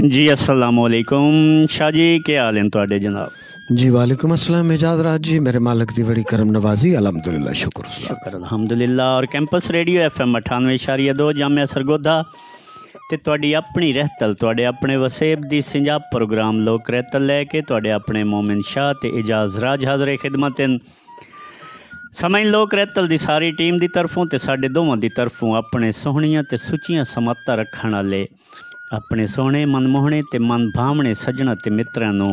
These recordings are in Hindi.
जी अस्सलामुअलैकुम शाह जी, क्या हाल हैं तुहाडे जनाब? जी वालेकुम अस्सलाम इजाज़ राज जी, मेरे मालिक दी बड़ी करम नवाजी, अलहमदुलिल्लाह शुक्र अलहमदुलिल्लाह। और campus radio FM 98.2 Jamia Sargodha ते तुहाडी अपनी रहतल, तुहाडे अपने वसेब दी सिंजाब प्रोग्राम लोक रहतल लैके तुहाडे अपने मोमिन शाह ते इजाज़ राज हाज़रे खिदमत हैं। समझ लोक रहतल दी सारी टीम दी तरफों ते साडे दोवां दी तरफों अपने सोहणियां ते सुचियां समाता रखण वाले अपने सोहणे मनमोहणे ते मन भावणे सजणा ते मित्रां नूं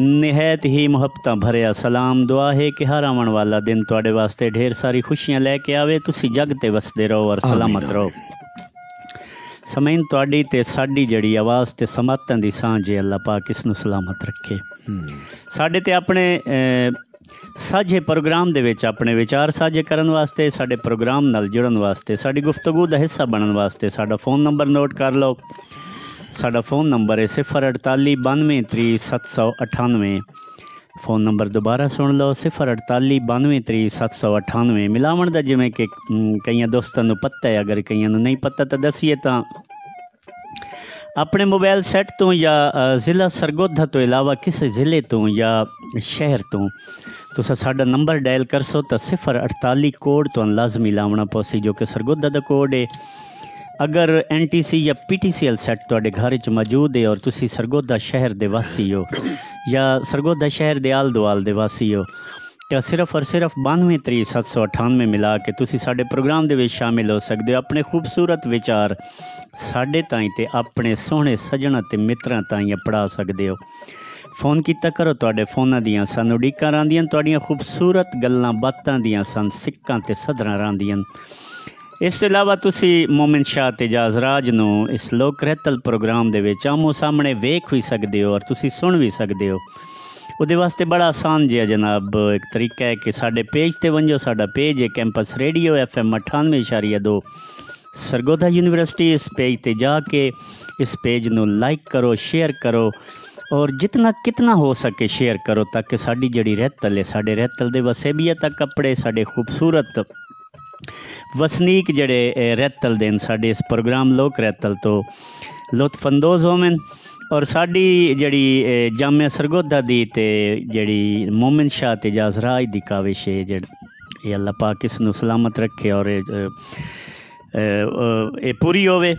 निहायत ही मुहब्बत भरिया सलाम। दुआ है कि हर आने वाला दिन तुहाडे वास्ते ढेर सारी खुशियां लैके आवे, तुसी जग ते वसदे रहो और सलामत रहो। समईन तुहाडी ते साडी जड़ी आवाज़ ते समातां दी सांझे अल्लाह पाक इस नूं सलामत रखे। साडे ते अपने साझे प्रोग्राम दे विच अपने विचार साझे करन वास्ते, साडे प्रोग्राम नाल जुड़न वास्ते, साडी गुफ्तगू दा हिस्सा बनन वास्ते साडा फ़ोन नंबर नोट कर लो। साडा फ़ोन नंबर है 048 92 3 798। फ़ोन नंबर दोबारा सुन लो 048 92 3 798। मिलावण का जिमें कि कई दोस्तों पता है, अगर कई नहीं पता तो दसीए तो अपने मोबाइल सैट तो या ज़िला सरगोधा तो इलावा किसी ज़िले तो या शहर तो साडा नंबर डायल कर सो तो 048 कोड तो लाजमी लावना पौसी जो कि सरगोधा का कोड है। अगर NTC या PTCL सैट तुहाडे घर च मौजूद है और तुसी सरगोधा शहर दे वासी हो या सरगोधा शहर दे आल दुआल दे वासी हो तो सिर्फ और सिर्फ 92 3 798 मिला के तुसी साडे प्रोग्राम दे विच शामिल हो सकदे हो। अपने खूबसूरत विचार साडे ताईं ते अपने सोहणे सजणा ते मित्रां ताईं पढ़ा सकदे हो। फ़ोन कीता करो, तुहाडे फोनां दियां सन उडीकां रहिंदियां, तुहाडीयां खूबसूरत गल्लां बातां दियां सन सिक्कां ते सदरां रहिंदियां। इस तों इलावा तुसी मोमिन शाह ते इजाज़ राज नूं इस लोक रहतल प्रोग्राम दे विच आमो सामने वेख भी सकदे हो और तुसी सुन भी सकदे हो। उहदे वास्ते बड़ा आसान जिहा जनाब एक तरीका है कि साडे पेज ते वंजो। साडा पेज है campus radio FM 98.2 Sargodha university. इस पेज ते जाके इस पेज नूं लाइक करो, शेयर करो और जितना कितना हो सके शेयर करो ताकि साडी जिहड़ी रहतल है, साडे रहतल दे वसेबिया तक कपड़े साडे खूबसूरत वसनीक जड़े रहतल दिन साडे इस प्रोग्राम लोक रहतल तो लुत्फअंदोज होवन। और साडी जड़ी जामिया सरगोधा दी ते जड़ी मोमिन शाह ते इजाज़ राज दी काविश है जड़ी अल्लाह पाक इस नूं सलामत रखे और ये पूरी होवे।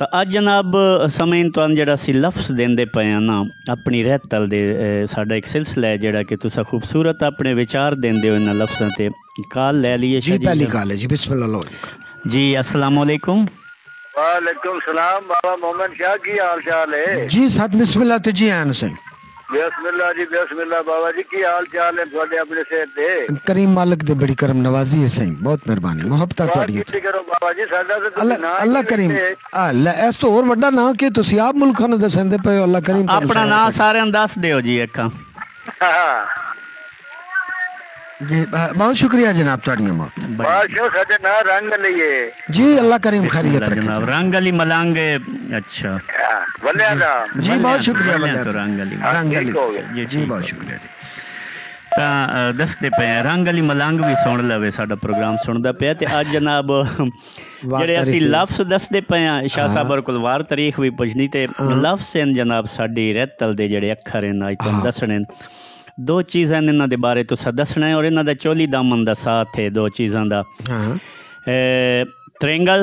तो अज जनाब समें तुहानू जिहड़ा सी लफ्ज़ देंदे पए आं ना अपनी रहतल दे, साडा एक सिलसिला है जिहड़ा कि तुसा खूबसूरत अपने विचार देंदे हो इन्हां लफ्ज़ां ते। काल ले लिए जी, पहली काल है जी, बिस्मिल्लाह जी। अस्सलाम वालेकुम। वालेकुम सलाम बाबा मोमिन शाह, की हाल चाल है जी? साथ बिस्मिल्लाह ते जी आन हुसैन। बिस्मिल्लाह जी, बिस्मिल्लाह बाबा जी, की हाल चाल है तुहाडे? अपने सेहत दे करीम मालिक दे बड़ी करम नवाजी है सही, बहुत मेहरबानी मोहब्बत तुहाडी है। करो बाबा जी साडा ते अल्लाह करीम एस तो और बड़ा ना कि तुसी आप मुल्कां नु दसंदे पयो, अल्लाह करीम अपना ना सारे नु दस देओ जी अखां जी। बहुत शुक्रिया जनाब तुहाडी मोहब्बत बादशाह साडे ना रंग लिए जी, अल्लाह करीम खैरियत रखे जनाब। रंग अली मलांगे अच्छा बल्ले दा जी, बहुत शुक्रिया बल्ले दा। रंग अली जी बहुत शुक्रिया जी। ता दसते पे रंग अली मलांग भी सुन लवे, साडा प्रोग्राम सुनदा पे ते आज जनाब जेड़े असि लफ्ज़ दसदे पे शाह साहब और कोल वार तारीख भी पुछनी ते लफ्ज़ हैं जनाब साडी रहतल दे जेड़े अखर हैं अज तुहानू दसणे। दो चीज़ां इन्हां दे बारे तुसां दसना है और इन्हां दा चोली दामन दा साथ है दो चीज़ां दा। ट्रेंगल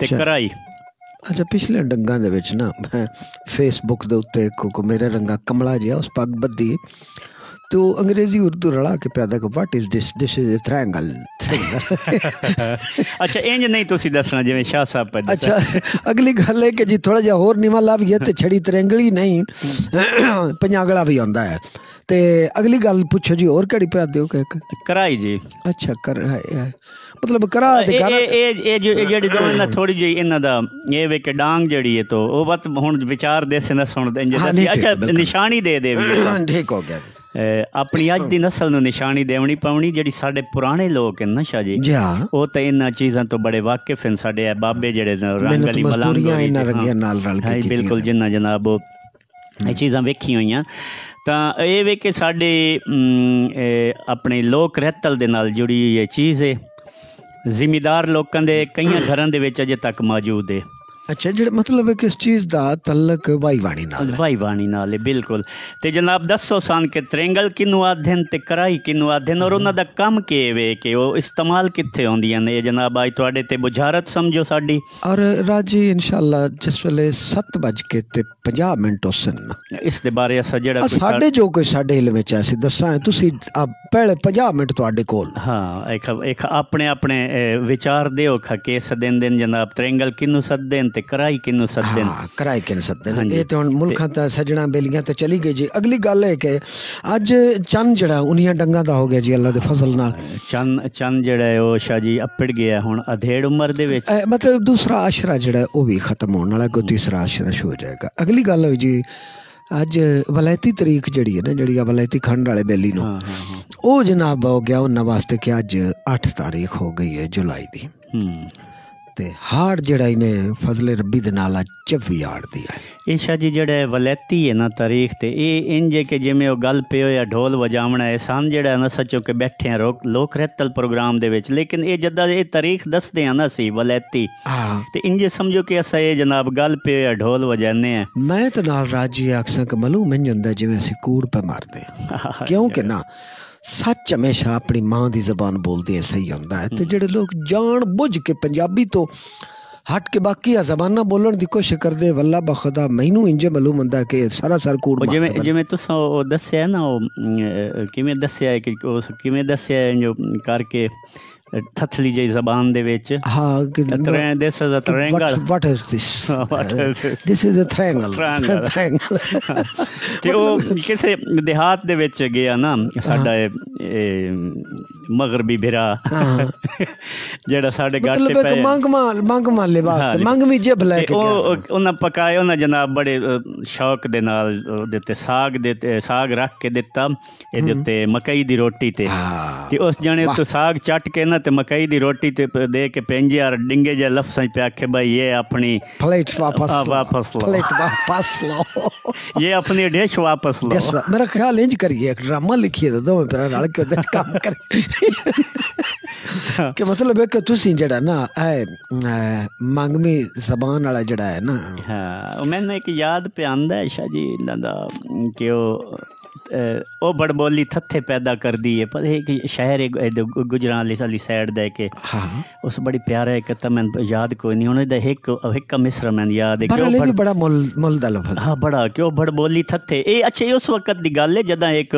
ते कराई। अच्छा पिछले डंगां दे विच ना फेसबुक दे उत्ते को मेरा रंगा कमला जिहा उस पग बद्धी तो अंग्रेजी उर्दू रला के पैदा को what is this, this is a triangle. अच्छा इंज नहीं तुसी दसना जिवें शाह साहब पे। अच्छा अगली गल है कि जी थोड़ा जा होर नीवा लाभ ये ते छड़ी ट्रायंगली नहीं पंजागला भी आंदा है। ते अगली गल पूछो जी और कड़ी पे दियो के कराई जी। अच्छा कराई मतलब करा ते करा ए जेडी जमना थोड़ी जी इना दा ए वे के डांग जेडी है तो ओ बात हुन विचार दे से ना सुन दे। अच्छा निशानी दे दे ठीक हो गया। अपनी अज की नस्ल नूं निशानी देवनी पवनी जी। साडे पुराने लोग हैं ना शाह जी, वो तो इन्हां चीज़ां तो बड़े वाकिफ हैं साडे बाबे जेडे रंग अली मलांग बिल्कुल जिन्ना जनाब ये चीज़ां वेखी हुई। तो यह वे कि साडे अपने लोक रहतल दे नाल जुड़ी ये चीज़ है जिम्मेदार लोगों के कई घरां दे विच अजे तक मौजूद है। अच्छा जेड़ा मतलब है किस चीज़ दा तल्लक वाईवाणी नाल है। वाईवाणी नाल है बिल्कुल। तो जनाब दसो सन के त्रेंगल किनू आधन ते कराई किनू आधन और उन्हों का कम के वे कि वो इस्तेमाल कित्थे होंदियां ने। जनाब आज तुहाडे ते बुझारत समझो साडी। और राजी इंशाल्लाह जिस वेले 7:50 होसन इस दे बारे अस जेड़ा साडे जो कोई साडे हिल विच ऐसी दस्सां तुसीं पहले 50 मिनट तुहाडे कोल। हाँ एक अपने अपने विचार दिओ केस दिन दिन जनाब त्रेंगल किनू सददे ने कराई किनू सददे। हाँ कराई किनू सददे। ये तो मुल्खां ता सजना बेलियां तो चली गई जी। अगली गल है कि अज चंद जड़ा उनियां डंगा दा हो गया जी अल्लाह दे फजल नाल। चंद जड़ा है ओ शाह जी अपड़ गया हुण अधेड़ उम्र दे विच। मतलब दूसरा आशरा जड़ा ओ भी खत्म होने वाला कोई तीसरा आशरा शुरू हो जाएगा। अगली गल हो जी अज वलायती तरीक जड़ी है ना जड़ी वलायती खंड वाले बेली नो ओ जनाब हो गया उन्हां वास्ते कि अज 8 तारीख हो गई है जुलाई दी। हाड़ जड़ा इन्हें फजले रब्बी दे नाल 24 हाड़ दी है। ये शाह जी जड़ा वलैती है ना तारीख तो ये इंज के जिमें गल पे हो ढोल वजावना एहसान जड़ा ना सचो के बैठे हैं लोक रहतल प्रोग्राम दे विच। लेकिन ये जदा ये तारीख दसदे हैं ना असी वलैती तो इंज समझो कि असा ये जनाब गल पे हो ढोल वजाने हैं। मैं तो नाल राजी आखसा कि मलूम इंज होंदा जिवें असी कूड़ पे मारदे क्योंकि ना सच हमेशा अपनी माँ की जबान बोलते है सही होंदा है। तो जेडे लोग जान बुझ के पंजाबी तो हट के बाकी जबाना बोलने की कोशिश करते वल्ला बखुदा मैनू इंजे मालूम होंदा कि सरासर कूड़ जिवें जिवें तुसां ओ दस्या ना ओ किवें दस्या है कि उस किवें दस्या है जो करके थथली जी जबान दे विच। हाँ this is a triangle what is this this is a triangle ते ओ किसे देहात दे विच गया ना साडा मगरबी भिरा जेड़ा साडे घर ते पे मंगमा लिबास मंगमी जेब लेके ओ उन्हां पकाए उन्हां जनाब बड़े शौक दे नाल देते साग रख के दिता ए देते मकई दी रोटी ते उस जने तो साग चट के ते मकई दी रोटी ते दे के पेंजे और डिंगे जे लफ्ज़ पे आखे भाई ये अपनी प्लेट वापस लो ये अपनी डिश वापस लो। मेरा ख्याल इंज करिए एक ड्रामा लिखिए तो दो मेरा रल के उधर काम कर कि मतलब है कि तुसी जड़ा ना मंगमी जबान वाला जड़ा है ना। हाँ मैंने एक याद पे आंदा है शाह जी इन्हां दा कि ओ बड़बोली थत्थे पैदा कर दी है पर एक शहर गुजरांवाली साली साइड दे के। हाँ। उस बड़ी प्यारा एक मैं याद कोई नहीं उन्हें एक मिसरा मैं याद है कि बड़ा मुल दा लफ्ज़। हाँ बड़ा क्यों बड़बोली थत्थे ए अच्छा ये उस वक्त की गल है जदा एक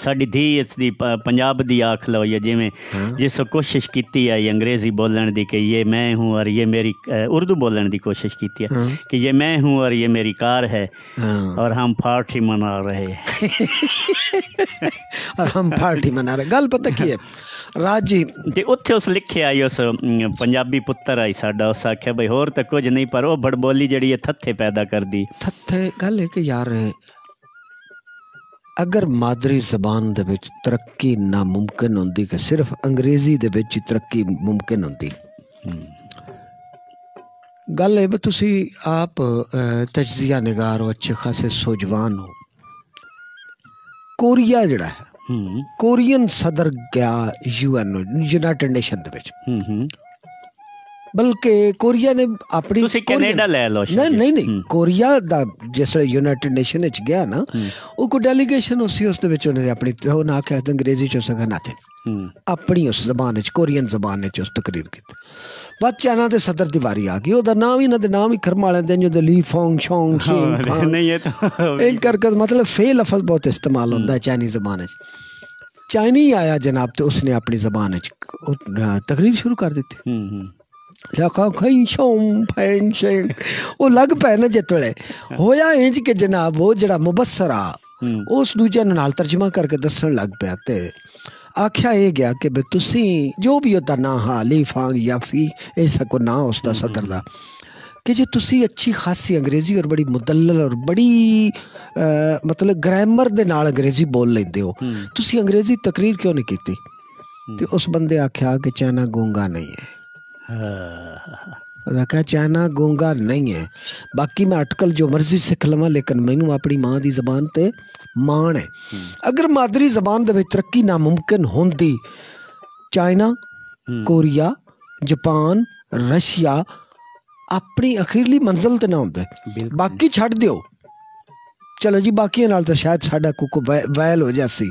साड़ी धी इस दी पंजाब दी आख लो या जिमें जिस कोशिश की है अंग्रेजी बोलने दी कि ये मैं हूँ और ये मेरी उर्दू बोलने दी कोशिश की है कि ये मैं हूँ और ये मेरी कार है और हम पार्टी मना रहे हैं और हम पार्टी मना रहे गल पता की है राजी ते उत्थे उस लिखे आई उस पंजाबी पुत्तर आई साडा उस आख्या भाई होर तो कुछ नहीं पर वो बड़बोली जड़ी है थत्थे पैदा कर दी थत्थे गल है कि यार अगर मादरी जबान दे विच तरक्की नामुमकिन होंदी कि सिर्फ अंग्रेजी दे विच ही तरक्की मुमकिन होंदी। गल है भी तुसी आप तजज़िया निगार हो अच्छे खासे सोजवान हो। कोरिया जड़ा है कोरियन सदर गया UN यूनाइटेड नेशन दे विच बल्कि कोरिया ने अपनी कनेडा ले लो नहीं कोरिया दा जिस यूनाइटेड नेशन विच गया ना वो कोई डेलीगेशन उसी उस दे विच उन्हें अपनी उन्हें आख्या अंग्रेजी च सगा नाते अपनी उस जबान कोरियन जबान ने उस तकरीर की। बाद चाइना के सदर की वारी आ गई ओदा नाम ही ना दे नाम ही खरमा लेंदे जो ली फोंग शोंग नहीं है तो इन करके मतलब फे लफ्ज़ बहुत इस्तेमाल होंदा है चाइनी जबान विच। चाइनी आया जनाब तो उसने अपनी जबान विच तकरीर शुरू कर दी लग पे ना जित वे होया इंज के जनाब वो जड़ा मुबसरा उस दूजे नाल तर्जमा करके दसन लग पाया ते आख्या ये गया कि भाई तुसी जो भी होता ना हाली फांग या फी ऐसा को ना उसका सदर दा कि जो तुसी अच्छी खासी अंग्रेजी और बड़ी मुदल्लल और बड़ी मतलब ग्रामर दे नाल अंग्रेजी बोल लेंदे हो तुसी अंग्रेजी तकरीर क्यों नहीं कीती। ते उस बंदे आख्या कि चाइना गूंगा नहीं है। चाइना गूंगा नहीं है बाकी मैं अटकल जो मर्जी सीख लवां लेकिन मैनू अपनी माँ की जबान ते माण है। अगर मादरी जबान दे विच तरक्की नामुमकिन होंदी चाइना कोरिया जापान रशिया अपनी अखीरली मंजिल ते ना होंदे, बाकी छड़ दियो। चलो जी बाकियां नाल तो शायद साडा कोई वैल हो जासी।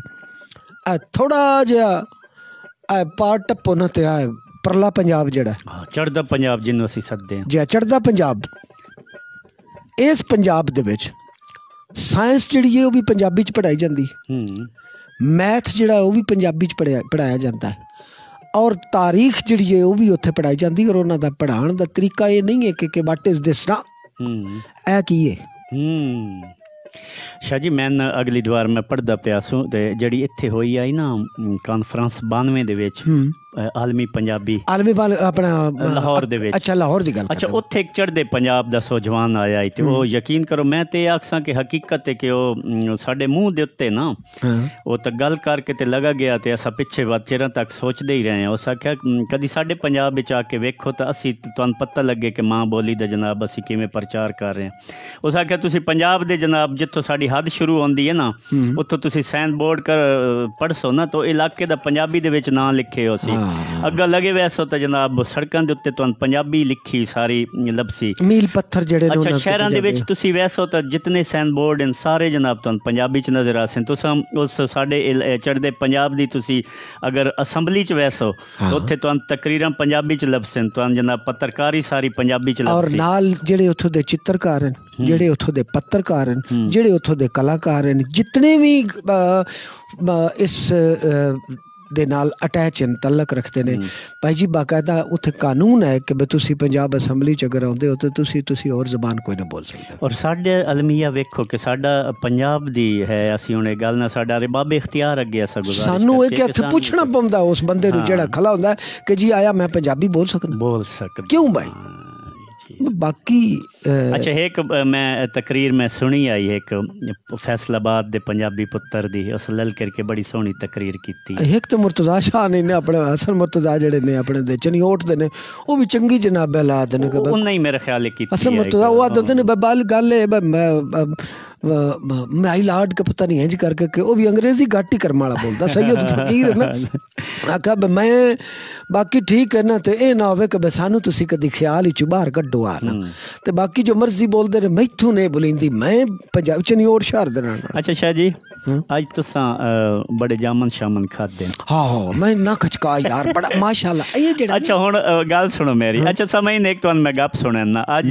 थोड़ा जिहा पार टप्पो ना ते परला पंजाब जिहड़ा चढ़दा पंजाब जिन्नू असीं सददे हां जी, चढ़दा पंजाब। इस पंजाब दे विच साइंस जिहड़ी है ओह भी पंजाबी च पढ़ाई जांदी, मैथ जिहड़ा ओह भी पंजाबी च पढ़ाया जांदा है, और तारीख जिहड़ी है ओह भी उत्थे पढ़ाई जांदी। और उन्हां दा पढ़ाण दा तरीका ये नहीं है कि व्हाट इज दिस ना ऐ की है। शाह जी मैं अगली दवार मैं पढ़दा पिया सूं ते जिहड़ी इत्थे होई आई ना कॉन्फ्रेंस 92 दे विच आलमी पंजाबी आलमी अपना लाहौर दे विच। अच्छा लाहौर दी गल। अच्छा उत्थे इक चढ़दे पंजाब दा सोजवान आया ते ओह यकीन करो मैं ते आखसां कि हकीकत है कि ओह साडे मूंह दे उत्ते ना ओह तां गल करके ते लगा गया ते असां पिछे वचेरां तक सोचदे ही रहे। उस आखेआ कदी साडे पंजाब विच आके वेखो तां असीं तुहानूं पता लगे कि मां बोली दा जनाब असीं किवें प्रचार कर रहे हां। उस आखेआ तुसीं पंजाब दे जनाब जित्थों साडी हद शुरू होंदी है ना उत्थों तुसीं साइन बोर्ड कर पढ़सो ना तो इलाके दा पंजाबी दे विच नाम लिखे हो सी। अगर लगे वैसो तो जनाब सड़कों के उत्ते तुहानूं पंजाबी लिखी सारी लभसी मील पत्थर जड़े। अच्छा शहरों के विच तुसीं वैसो तो जितने साइन बोर्ड हैं सारे जनाब तुहानूं पंजाबी च नजर आसन। तुसां उस साडे चढ़दे पंजाब दी तुसीं अगर असैम्बली च वैसो तो उत्थे तुहानूं तकरीरां पंजाबी च लभसन, तुहानूं जनाब पत्रकारी सारी पंजाबी च लभसी। और नाल जिहड़े उत्थों दे चित्रकार हैं, जिहड़े उत्थों दे पत्रकार हैं, जिहड़े उत्थों दे कलाकार हैं, जितने भी इस दे नाल अटैच हैं तलक रखते हैं भाई जी बाकायदा उत्थे कानून है कि तुसी पंजाब असैम्बली च अगर आउंदे हो तो तुसी और जबान कोई ना बोल सकदे। और साडे अलमिया वेखो कि साडा पंजाब दी है असीं हुण गल ना साडा रबाब इख्तियार अगे असां गुजारिश सानू इक हथ पुछना पौंदा उस बंदे नूं जिहड़ा खला हुंदा कि जी आया मैं पंजाबी बोल सकदा क्यों भाई बाकी। अच्छा एक मैं तकरीर में सुनी आई एक फैसलाबाद दे पंजाबी पुत्तर दी, उस लल करके बड़ी सोहनी तकरीर कीती। एक तो मुर्तज़ा शाह ने अपने असल मुर्तज़ा जड़े ने अपने दे चनियोट दे ने ओह भी चंगी जनाब ला दे ने कब उन्हीं मेरे ख्याल है कीती असल मुर्तज़ा ओह आदत ने बाल गल है माई लाड का पता नहीं इंज करके कि ओह भी अंग्रेजी घाटी करमाला बोलदा सही फकीर ना आखा मैं बाकी ठीक है ना ते ए ना होवे कि सानू तुसी कदी ख्याल ही चुबार कड्डो आ ना ते बाकी जो मर्जी बोलदे रहे मैथों ने बोलिंदी मैं पंजाब च नहीं और शहर दे रहना। अच्छा शाह जी आज तुसा बड़े जामन शामन खादे हैं। हां मैं ना खचका यार बड़ा माशाल्लाह ये जेड़ा। अच्छा हुन गल सुनो मेरी। अच्छा समय ने एक तुहानू मैं गप सुणान ना आज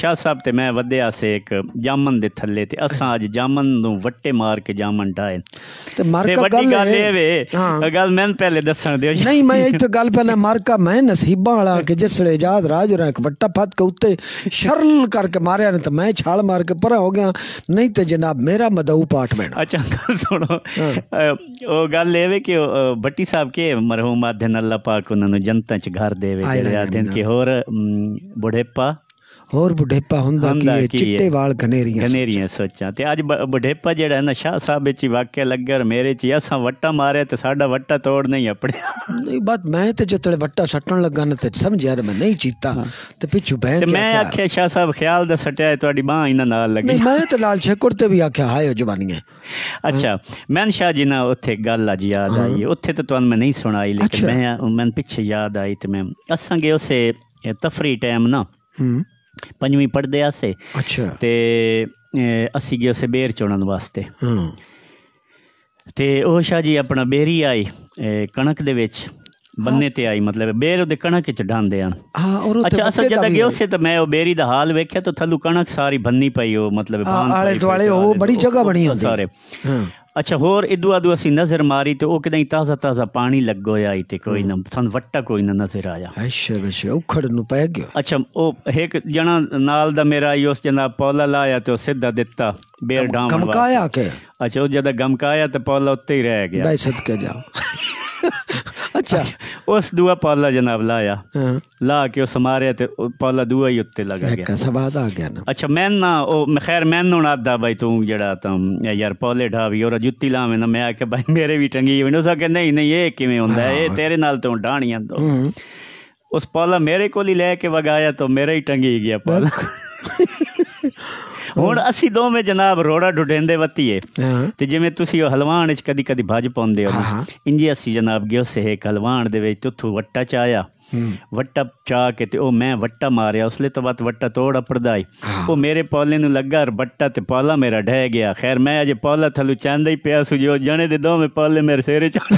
शाह साहब ते मैं वधिया से एक जामन दे थल्ले ते असां अज जामन नूं वट्टे मार के जामन डाए ते मारका गल ए वे गल मैं पहले दसन दियो नहीं मैं इत्थे गल पहले मारका मैं नसीबा वाला के जिसले इजाज़ राज रा एक वट्टा फत के उत्ते शरल करके मारया ने ते मैं छाल मार के परा हो गया नहीं ते जनाब मेरा मदऊ पाठ बैठा। अच्छा सुनो ओ गल ए वे कि भट्टी साहब के मरहूम आधन अल्लाह पाक उन्हां नूं जनता च घर देवे जेड़े आधन के होर बुढ़ेपा और बुढ़ेपा हुंदा की चिट्टे वाल घनेरियां सोचां ते अज बुढ़ेपा जेड़ा है ना शाह साहब विच ही वाकया लग्गर मेरे च असां वट्टा मारे ते साडा वट्टा तोड़ नहीं अपने नहीं बात मैं ते जतले वट्टा सटण लगा न ते समझया मैं नहीं चीता ते पिछु बहन ते मैं आख्या शाह साहब ख्याल दा सटया तुहाडी मां इना नाल लगी नहीं मैं ते लाल छेकुड़ ते भी आख्या हाय जवानियां। अच्छा मैं शाह जी ना उत्थे गल अज याद आई उत्थे ते तुहानू मैं नहीं सुणाई लेकिन मैं पिछे याद आई ते मैं असां गे उसे तफरी टाइम ना पंजवीं पढ़दे आसे। अच्छा ते असी गए उसे बेर चोणन वास्ते ते ओह शाह जी अपना बेरी आई कणक दे विच बन्ने ते आई मतलब बेर उदे कणक च डांदे आन। अच्छा असल जदा गए उसे तो मैं ओ बेरी दा हाल वेख्या तो थल्लू कणक सारी भन्नी पई ओ मतलब आले दुआले ओ बड़ी जगह बनी होंदी सारे। अच्छा होर इदू आदू असी नजर मारी तो ओ कदई ताज़ा ताज़ा पानी लगो आई ते कोई ना थान वट्टा कोई ना नजर आया। अच्छा अच्छा उखड़ नु पै गयो। अच्छा ओ एक जना नाल दा मेरा आई उस जना पौला लाया ते सीधा दित्ता बेर डाम गमकाया के। अच्छा ओ जदा गमकाया ते पौला उत्ते ही रह गया भाई सदके जाओ। अच्छा उस दुआ पौला जनाब लाया ला के उस मारे ते पौला दुआ ही उत्ते लगा गया सबाद आ गया ना। अच्छा मैं ना ओ खैर मैं हुण आदा भाई तू जड़ा यार पौले ढावी और जुत्ती लावे ना मैं आके भाई मेरे भी टंगी वण उस के नहीं नहीं ये किवें हुंदा ए तेरे नाल तू डाणियां दो उस पौला मेरे कोल ही लेके वगाया तो मेरा ही टंगी गया पौला। हुण असी दो में जनाब रोड़ा ढुढेंदे वतीए ते जिवें तुसी ओ हलवाण च कदी कदी भज पाउंदे हो इंजे असी जनाब गयो से हलवाण दे विच तुथू वट्टा च आया वट्टा चाह के ते ओ मैं वट्टा मारिया उसले तो बात वट्टा तोड़ा पड़दाई ओ मेरे पौले नु लगा और बट्टा ते पौला मेरा ढह गया। खैर मैं अजे पौला थलू चांदा ही पिया सुजो जने दे दो में पौले मेरे सेरे चढ़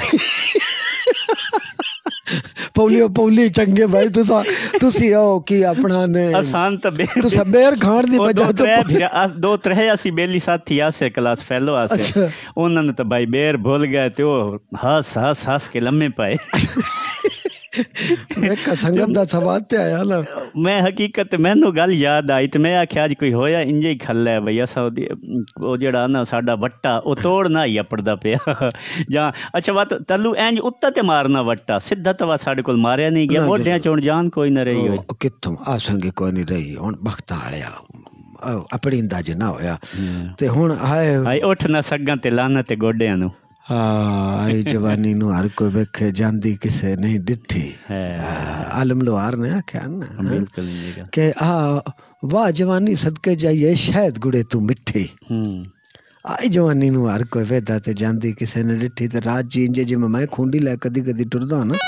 पौली पौली चंगे भाई तुसा तुसी आओ की अपना ने आसान तो तुसा बेर खाण दी वजह तो दो त्रै आसी बेली साथी आसे क्लास फेलो आसे उन्हां ने तो भाई बेर भूल गए ते ओ हस हस हस के लम्मे पाए। मैं संगत दा सवाल ते आया ना मैं हकीकत मैनू गल याद आई ते मैं आख्या अज कोई होया इंजे खल्ला है भैया सऊदी ओ जेड़ा ना साडा वट्टा ओ तोड़ना ही अपड़दा पिया जा अच्छा बात तल्लू एंज उत्ता ते मारना वट्टा सिद्धा तवा साडे कोल मारया नहीं गया मोढियां चोण जान कोई ना रही होई किथों आसंगे कोई नहीं रही हुन बख्त आया अपड़ी अंदाजे ना होया ते हुन हाय हाय उठ ना सगां ते लाना ते गोडियां नु आई जवानी नू हर कोई वेखे जांदी किसे नहीं डिठी आलम लोहार ने आख्या ना के आ वाह जवानी सदके जाइए शायद गुड़े तू मिठी आई जवानी नू हर कोई वेदा ते जांदी किसे ने डिठी ते रात जी इंजे जे मैं खूंडी ले कदी कदी टुरदा ना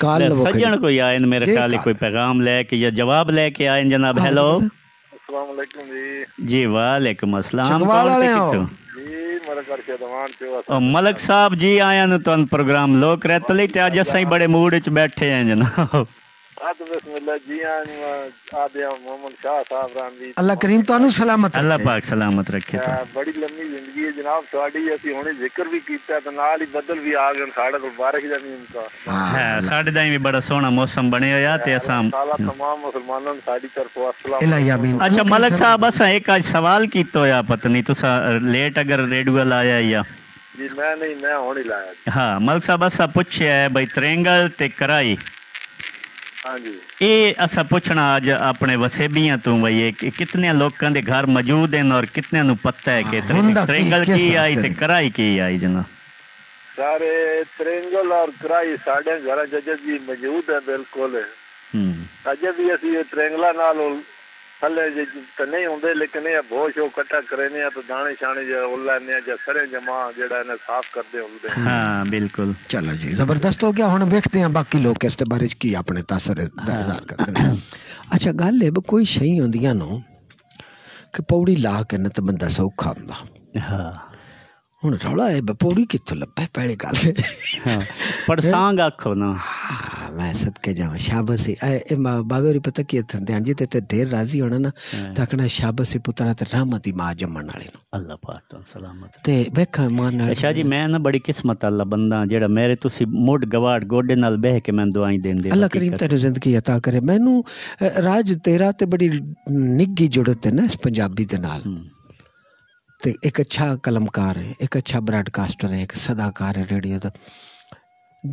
काल वो सजन कोई आए मेरे काले कोई पैगाम लेके या जवाब लेके आए जनाब। हेलो अस्सलाम वालेकुम जी। जी वालेकुम अस्सलाम। कौन मलक साहब जी आया न तो प्रोग्राम लोक रहतली ते आज अस बड़े मूड विच बैठे हैं जनाब। बिस्मिल्लाह जी आदिया मोमिन शाह साहब रामी अल्लाह करीम तानु सलामत अल्लाह पाक सलामत रखे। बड़ी लंबी जिंदगी है जनाब थोड़ी असि हुने जिक्र भी कीता ते नाल ही बदल भी आ गए साडे कोल बारिश दा नियमका है साडे दा भी बड़ा सोहना मौसम बने होया ते असां साला तमाम मुसलमानां साडी तरफों अस्सलाम इलाही आमीन। अच्छा मलक साहब असां एक आज सवाल कीतो या पत्नी तुसा लेट अगर रेडियो लाया या जी मैं नहीं मैं होने लाया हां मलक साहब असां पूछया है भाई त्रेंगल ते कराई ए असा पूछना आज अपने वसेबियां तू भाई कितने लोगों के घर मौजूद हैं और कितने नु पता है कि त्रेंगल की आई ते कराई की आई जना सारे त्रेंगल और कराई साडे घर जज जी मौजूद है बिल्कुल अज भी असि त्रेंगला नाल थले तो नहीं होंदे लेकिन ये भो शो इकट्ठा करने या तो दाने शाने जे उल्लाने या सरे जमा जेड़ा ने साफ करदे होंदे। हां बिल्कुल चलो जी जबरदस्त हो गया। हुन देखते हैं बाकी लोग इस बारिश की अपने तासर दाजार करदे हैं। अच्छा गल है कोई शई होंदियां नो कि पौड़ी ला के न तो बंदा सौखा हुंदा। हां हुन रौला है पौड़ी किथों लब्बे पहले गल हां पड़सांग आखो ना मैं सदके जावा शाबाशी ए बावेरी पता की थे ध्यान जी ते ढेर राजी होना ना तकना शाबाशी पुत्रा ते रहमत दी मां जमण वाले नु अल्लाह पाक तो सलामत ते वेखा मान अच्छा जी मैं ना बड़ी किस्मत अल्लाह बंदा जेड़ा मेरे तुसी मोड गवाड़ गोडे नाल बह के मैं दुआई देंदे अल्लाह करीम तेरी जिंदगी अता करे। मैनू राज तेरा ते बड़ी निग्गी जुड़त है ना इस पंजाबी दे नाल ते एक अच्छा कलमकार है एक अच्छा ब्रॉडकास्टर है एक सदाकार है रेडियो दा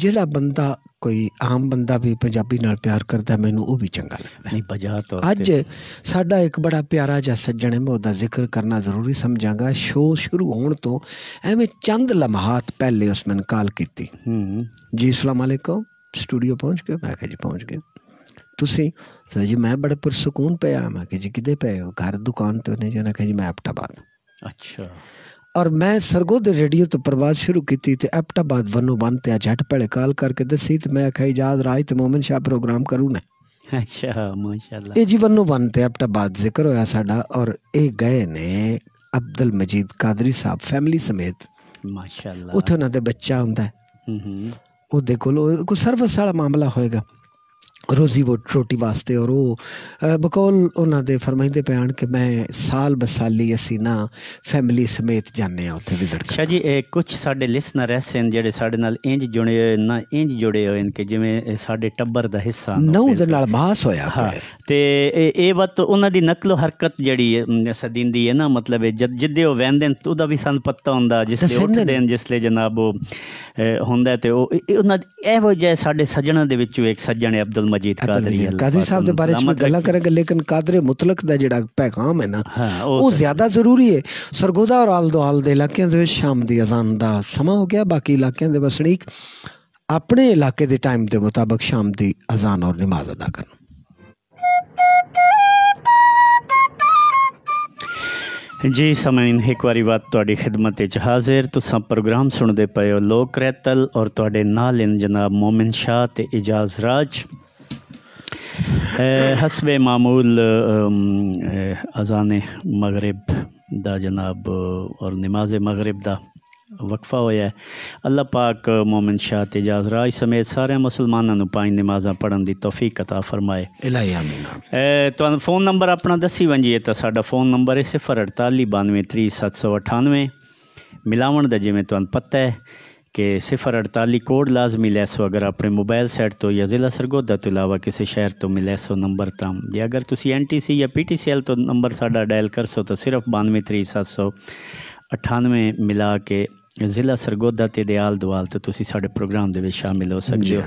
जिहड़ा बंदा कोई आम बंदा भी पंजाबी नाल प्यार करता मैनू वो भी चंगा लगता है बजा तो अज साडा एक बड़ा प्यारा जा सज्जन है मैं उसदा जिक्र करना जरूरी समझांगा। शो शुरू होने तो एवें चंद लम्हात पहले उसमें कॉल की जी अस्सलाम वालेकुम स्टूडियो पहुँच गए मैं कहा जी पहुँच गए तुसी तो जी मैं बड़ा पुरसकून पाया मैं कहा जी किधे पे हो घर दुकान तो नहीं जाना कहा जी मैं एबटाबाद। अच्छा और मैं सरगोधे रेडियो तो प्रवास शुरू की ते एबटाबाद वनो बन ते झट पहले कॉल करके दसी ते मैं आखा इजाज़ राज ते मोमिन शाह प्रोग्राम करूँ ने। अच्छा माशाल्लाह ए जी वनो बन ते एबटाबाद जिक्र होया साडा और ए गए ने अब्दुल मजीद कादरी साहब फैमिली समेत माशाल्लाह उथों ना ते बच्चा हुंदा है ओदे कोल कोई सर्विस वाला मामला होएगा रोजी वो रोटी वास्ते और वो बकौल उन्होंने फरमाइंदे पैन कि मैं साल बसाली असी ना फैमिली समेत जाने उत्थे विजिट कर। जी कुछ साढ़े लिसनर ऐसे हैं जेडे साढ़े नाल इंज जुड़े हुए ना इंज जुड़े हुए कि जिवें साढ़े टब्बर दा हिस्सा नौ दे नाल मास होया हाँ ते ए बात उन्हां दी नकलो हरकत जड़ी सदींदी है ना मतलब जिद्दे वो वहिंदे ओदा भी सन पता हुंदा जिसले उठदे जिसले जनाब वो हुंदा है ते ओ उन्हां एहो जे साढ़े सज्जनां दे विचों एक सज्जन है अब्दुल मजीद कादरी साहब दे बारे में गल्ला करेंगे लेकिन कादरे मुतलक दा जेड़ा पैगाम है ना वो ज्यादा जरूरी है। सरगोधा और आल दोआल दे इलाकियां दे शाम दी अजान दा समा हो गया बाकी इलाकियां दे वसनीक अपने इलाके दे टाइम दे मुताबिक शाम दी अजान और नमाज अदा करना। जी समईन एक बारी बात तुहाडी खिदमत च हाजिर तुसां प्रोग्राम सुनदे पए हो लोक रहतल और तुहाडे नाल इन जनाब मोमिन शाह ते इजाज़ राज हस्बे मामूल अजान मगरिब दा जनाब और नमाज मगरिब दा वक्फा होया है। अल्लाह पाक मोमिन शाह ते इजाज़ राज समेत सारे मुसलमानों को पाँच नमाज़ा पढ़न की तौफीक अता फरमाए। तो फोन नंबर अपना दसी वंजिए तो साडा फोन नंबर है 048 92 3798। मिलावण का जिमें तुहानू पता है कि 048 कोड लाजमी लैसो अगर अपने मोबाइल सैट तो या ज़िला सरगोधा तो इलावा किसी शहर तो मिलैसो नंबर तम जे अगर तुसी NTC या PTCL तो नंबर साडा डायल कर सो तो सिर्फ 92 3798 मिला के ज़िला सरगोधा ते दयाल दुआल तो तुसी साढ़े प्रोग्राम दे विच शामिल हो सकते हो।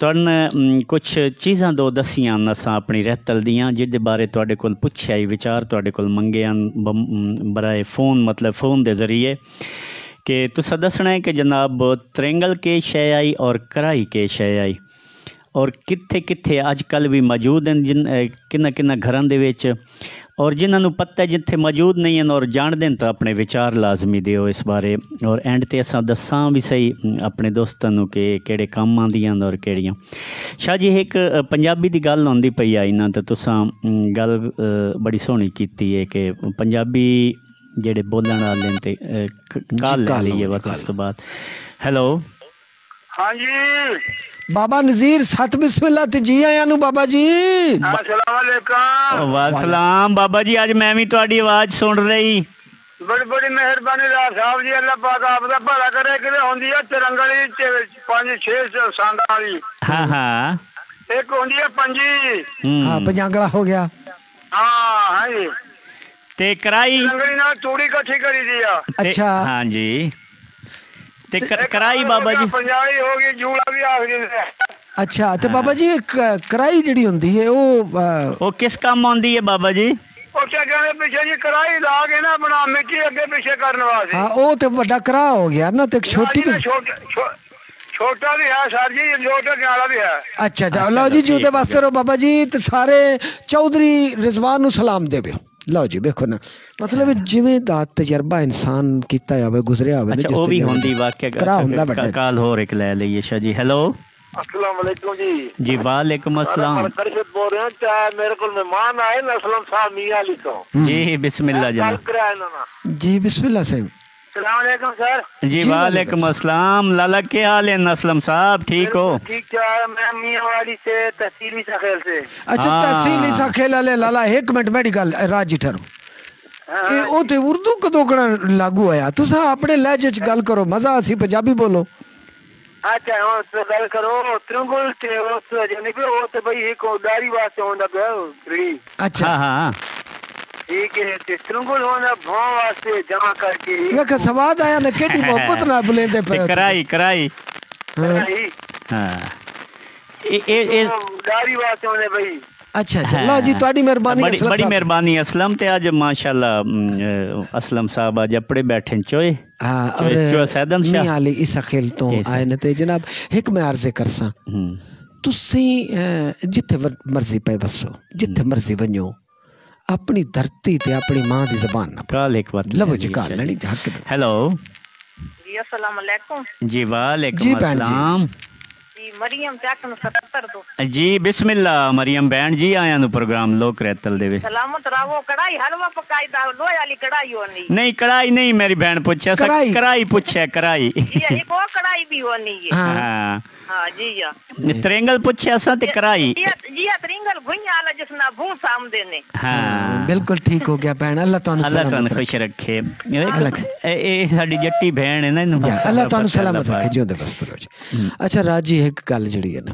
तुहानू कुछ चीज़ां दो दसियां असां अपनी रहतल दियां जिहदे बारे तुहाडे कोल पुछया ही विचार तुहाडे कोल मंगे हन बराए फ़ोन मतलब फ़ोन दे ज़रिए कि तुसा दसना है कि जनाब त्रेंगल के शे आई और कराई के शे आई और कित्थे कित्थे अजकल भी मौजूद हैं जिन किन्ना किन्ना घरां दे विच और जिन्होंने पता है जिथे मौजूद नहीं हैं और जानते हैं तो अपने विचार लाजमी दियो इस बारे और एंड ते असां दसां भी सही अपने दोस्तों के केड़े काम आंदियां और केड़ियां। शाह जी एक पंजाबी दी गल आंदी पई आई ना तो तुसां गल बड़ी सोहनी कीती है कि पंजाबी जेड़े बोलण वाले हैं ते काल ले लिए वक्त तो बाद। हेलो हाँ जी बाबा नज़ीर सत बिस्मिल्लाह ते जी आया नु बाबा जी। अस्सलाम वालेकुम। वालेकुम बाबा जी आज मैं भी तुहाडी आवाज़ सुन रही बड़ी बड़ी मेहरबानी राज साहब जी अल्लाह पाक आप दा भला करे कि होंदी है तिरंगली 5-6 संद वाली हां हां एक होंदी है पंजी हां पंजांगला हो गया हां हां जी ते कराई तिरंगली नाल चूड़ी इकट्ठी करी दी आ अच्छा हां जी ते कराई बाबा जी पंजाबी हो गई जूड़ा भी आ गया अच्छा ते हाँ। बाबा जी कराई जेडी हुंदी है ओ किस काम आंदी है बाबा जी ओ क्या कहने पीछे जी कराई लागे ना बना मिट्टी आगे पीछे करने वास्ते हां ओ ते बड़ा करा हो गया ना ते छोटी छोटा भी है सर जी छोटा गाला भी है अच्छा लो जी जी ओदे वास्ते रो बाबा जी ते सारे चौधरी रिजवान नु सलाम देवे लो जी देखो ना मतलब जिवें दा तजर्बा इंसान कीता होवे गुजरिया होवे अच्छा ओ भी होंदी वाकया करा हुंदा बड़ा काल हो रे ले लईए शाह जी। हेलो अस्सलाम वालेकुम जी। जी वालेकुम अस्सलाम। मैं परिषद बोल रहा हूं मेरे को मेहमान आए असलम साहब मियां लिखो जी बिस्मिल्लाह जनाब जी बिस्मिल्लाह सिंह अस्सलाम वालेकुम सर जी वालेकुम अस्सलाम। लाला क्या हाल है असलम साहब ठीक हो? ठीक है मैं मियांवाड़ी से तहसील इसाखेल से। अच्छा तहसील इसाखेल वाले लाला एक मिनट मेरी गल राजी ठहरो ए ओते उर्दू कदों कड़ा लागू आया तुसा अपने लहजे च गल करो मजा आसी पंजाबी बोलो अच्छा और तो गल करो त्रिंगुल ते उस जने को ओते भाई एक दारी वास्ते होंदा फ्री अच्छा हां ठीक है ते त्रिंगुल होना भों वास्ते जमा करके एक सवाद आया न केडी मोहब्बत ना बुलेंदे पे कराई कराई हां ए दारी वास्ते होने भाई अच्छा जी लो जी तुहाडी मेहरबानी बड़ी बड़ी मेहरबानी असलम ते आज माशाल्लाह असलम साहब आज अपड़े बैठे चोए हां और जो सैदन शाह मियां अली इस खेल तो आए न ते जनाब एक मैं अर्ज करसा तुसी जिथे मर्जी पे बसो जिथे मर्जी वणो अपनी धरती ते अपनी मां दी जुबान ना काल एक बार लो जी काल लेनी हक। हेलो जी अस्सलाम वालेकुम। जी वालेकुम अस्सलाम जी। मरियम जाकन 77 दो जी बिस्मिल्लाह। मरियम बहन जी आया नु प्रोग्राम लोक रहतल देवे सलामत रावो। कढ़ाई हलवा पकाई दा लोहे वाली कढ़ाई होनी नहीं कढ़ाई नहीं मेरी बहन पूछया कढ़ाई पूछया कढ़ाई ये को कढ़ाई भी होनी है हां हां जी या त्रिंगल पूछया सा ते कढ़ाई जी या त्रिंगल भुइया वाला जिसना भू साम देने हां बिल्कुल ठीक हो गया बहन। अल्लाह तानु खुश रखे ए साडी जट्टी बहन है ना अल्लाह तानु सलामत रखे जो दे बस रोज। अच्छा राजी एक गल जी है ना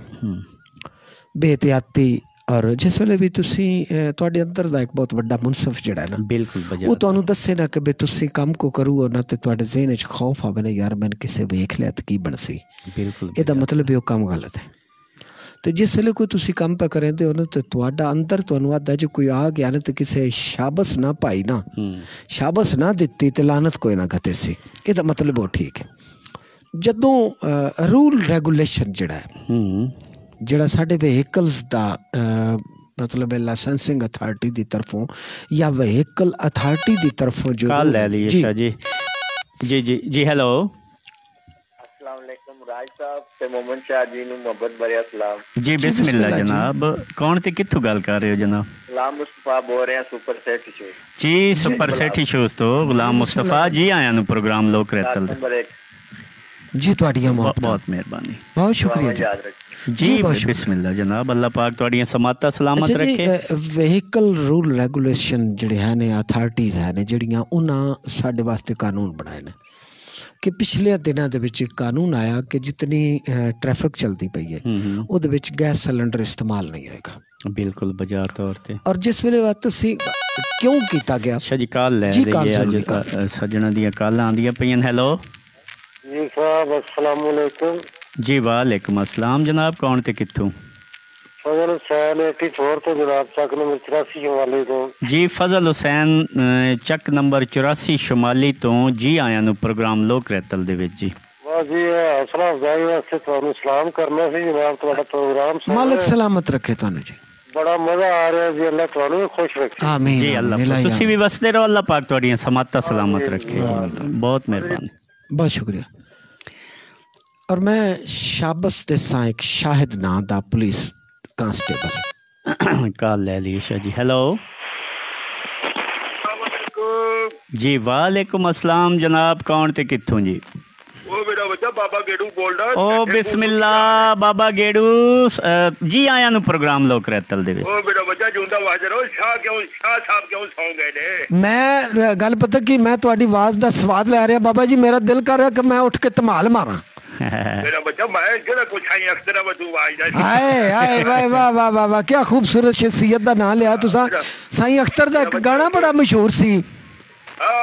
बेहतियाती और जिस वे भी थोड़े अंदर का एक बहुत बड़ा मुनसफ जड़ा है ना बिल्कुल वो तो दसे ना कि तुम कम को करो और ना तो जहन च खौफ आवे ना यार मैंने किसी वेख लिया तो की बनसी ए मतलब वो कम गलत है। तो जिस वे कोई तुम कम पे करें तो अंदर तुहानू आदा जो कोई आ गया ना तो किसी शाबस ना पाई ना शाबस ना दिती तो लानत कोई ना गते सी ए मतलब वो ठीक है। जदों रूल रेगुलेशन जड़ा है जड़ा साढ़े वहीकल्स दा मतलब लाइसेंसिंग अथॉरिटी दी तरफों या वहीकल अथॉरिटी दी तरफों जो जी जी जी जी जी। हेलो अस्सलाम वालेकुम राज साहब ते मोमिन शाह जी नु मोहब्बत भरिया सलाम जी। बिस्मिल्लाह जनाब, कौन ते कित्थों गल कर रहे हो जनाब? गुलाम मुस्तफा बोल रहे हैं सुपर सेट शो जी। सुपर सेट शो तो गुलाम मुस्तफा जी आया नु प्रोग्राम लोक रहतल जी। तुहाडी बहुत मेहरबानी, बहुत शुक्रिया जी। बिस्मिल्लाह जनाब, अल्लाह पाक ਤੁਹਾਡੀਆਂ समाता सलामत रखे। ਵਹੀਕਲ ਰੂਲ ਰੈਗੂਲੇਸ਼ਨ ਜਿਹੜੇ ਹੈ ਨੇ ਅਥਾਰਟੀਜ਼ ਹੈ ਨੇ ਜਿਹੜੀਆਂ ਉਹਨਾਂ ਸਾਡੇ ਵਾਸਤੇ ਕਾਨੂੰਨ ਬਣਾਏ ਨੇ ਕਿ ਪਿਛਲੇ ਦਿਨਾਂ ਦੇ ਵਿੱਚ ਕਾਨੂੰਨ ਆਇਆ ਕਿ ਜਿੰਨੀ ਟ੍ਰੈਫਿਕ ਚੱਲਦੀ ਪਈ ਹੈ ਉਹਦੇ ਵਿੱਚ ਗੈਸ ਸਿਲੰਡਰ ਇਸਤੇਮਾਲ ਨਹੀਂ ਹੋਏਗਾ। ਬਿਲਕੁਲ ਬਾਜ਼ਾਰ ਤੌਰ ਤੇ ਔਰ ਜਿਸ ਵੇਲੇ ਵਾਤ ਸੀ ਕਿਉਂ ਕੀਤਾ ਗਿਆ ਜੀ। ਕਾਲ ਲੈ ਰਹੀ ਹੈ ਸੱਜਣਾ ਦੀਆਂ ਕਾਲਾਂ ਆਂਦੀਆਂ ਪਈਆਂ। ਹੈਲੋ ਜੀ ਸਾਹਿਬ, ਅਸਲਾਮੁ ਅਲੈਕੁਮ जी। वालेकुम अस्सलाम जनाब, कौन थे कित्थों? फजल हुसैन 84 तो जनाब, चक नंबर 84 शुमाली तो जी। फजल हुसैन चक नंबर 84 शुमाली तो जी आया नु प्रोग्राम लोक रहतल दे विच जी। वाह जी, असला अफजाई वास्ते तुहानू सलाम करना सी जनाब। तुहाडा प्रोग्राम मालिक सलामत रखे तुहानू जी। बड़ा मजा आ रहा जी, अल्लाह तुहानू खुश रखे। आमीन जी। अल्लाह तुसी भी वसदे रहो, अल्लाह पाक तुहाडीयां समाता सलामत रखे। बहुत मेहरबानी, बहुत शुक्रिया। और मैं शाबस दे साइक शाहिद नाम दा पुलिस कांस्टेबल कॉल ले ली शाह जी। हेलो जी। वालेकुम अस्सलाम जनाब, कौन ते कित्थों जी? ओ मेरा बच्चा बाबा गेडू बोलदा। ओ बिस्मिल्लाह, बाबा गेडू जी आया नु प्रोग्राम लोक रहतल दे विच। ओ मेरा बच्चा जुंदा वाजर हो। शाह क्यों, शाह साहब क्यों सो गए ने? मैं गल पता की मैं तुहाडी आवाज दा स्वाद ले रहा बाबा जी। मेरा दिल कर रहा कि मैं उठ के धमाल मारा। मेरा बच्चा मैं जरा कुछ आई अक्सर वो आवाज आई। हाय हाय, वाह वाह वाह वाह वाह, क्या खूबसूरत शख्सियत दा नाम लिया तुसा। साईं अख्तर दा एक गाना बड़ा मशहूर सी। हां,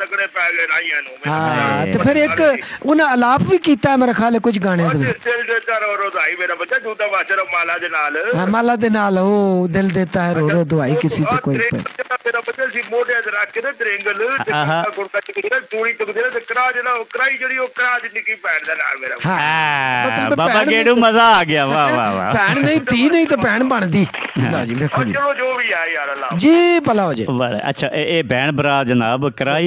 तगड़े पै गए राइयां नु। हां, ते फिर एक उन्हें अलाप भी कीता है मेरा ख्याल है कुछ गाने दे विच। दिल देता रो रो दवाई मेरा बच्चा जूदा वाचर माला दे नाल। हां, माला दे नाल ओ दिल देता है रो रो दवाई किसी से कोई पे। मेरा बच्चा सी मोटे अज रख के ट्रेंगल ते गुड़का टिकड़ा चूड़ी टुकदे ते करा जेड़ा कराई जेड़ी ओ करा दी निकी पैण दे नाल मेरा। हां बाबा गेडू, मजा आ गया। वाह वाह वाह, पैण नहीं थी नहीं तो पैण बनदी। लो जी देखो, चलो जो भी है यार अल्लाह जी भला हो जाए। अच्छा ए भैन भरा जनाब कराई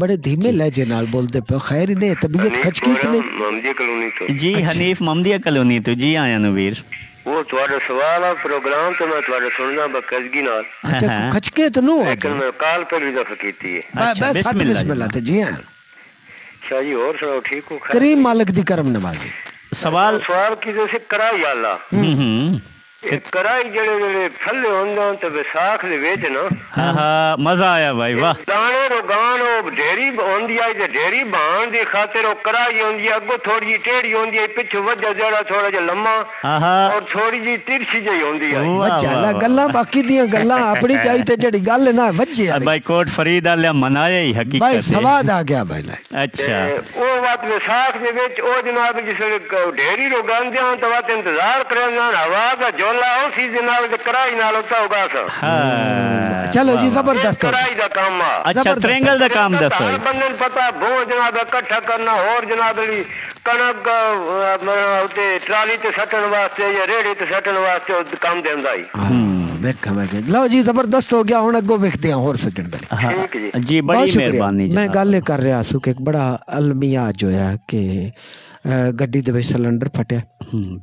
बड़े धीमे लहजे नाल बोलदे पे। खैर ने तबीयत खचकी इतनी जी। हनीफ ममदिया कॉलोनी तो जी आया नु वीर। वो तोड़ा सवाल है प्रोग्राम तो मैं तोड़ा सुनना बकजगी नाल। अच्छा खचके तो नो है लेकिन मैं कॉल पर भी दफा कीती है। बस हाथ बिस्मिल्लाह ते जी हां शाह जी। और सुनाओ ठीक हो? करीम मालिक दी करम नवाजी। सवाल की जैसे कराई आला कराई जेड़े जेड़े फल्ले होंदा ते विसाख दे विच ना। हां हां, मजा आया भाई वाह। दाने रो गान ओ ढेरी होंदी आई ते ढेरी बाण दी खातिर ओ कराई होंदी है। अगो थोड़ी जी टेढ़ी होंदी है, पिछो वजा जेड़ा थोड़ा जे लम्मा और थोड़ी जी तिरछी जई होंदी है। वजाला गल्ला बाकी दी गल्ला अपनी चाही ते जेड़ी गल ना वजे आई। भाई कोट फरीद आले मनाया ही हकीकत भाई स्वाद आ गया भाई। अच्छा ओ बात विसाख दे विच ओ जनाब जिसले ढेरी रो गान दे तो बात इंतजार करे ना हवा दा मैं गल कर रहा बड़ा अलमिया जो है ਗੱਡੀ ਦੇ ਵਿੱਚ ਸਿਲੰਡਰ ਫਟਿਆ।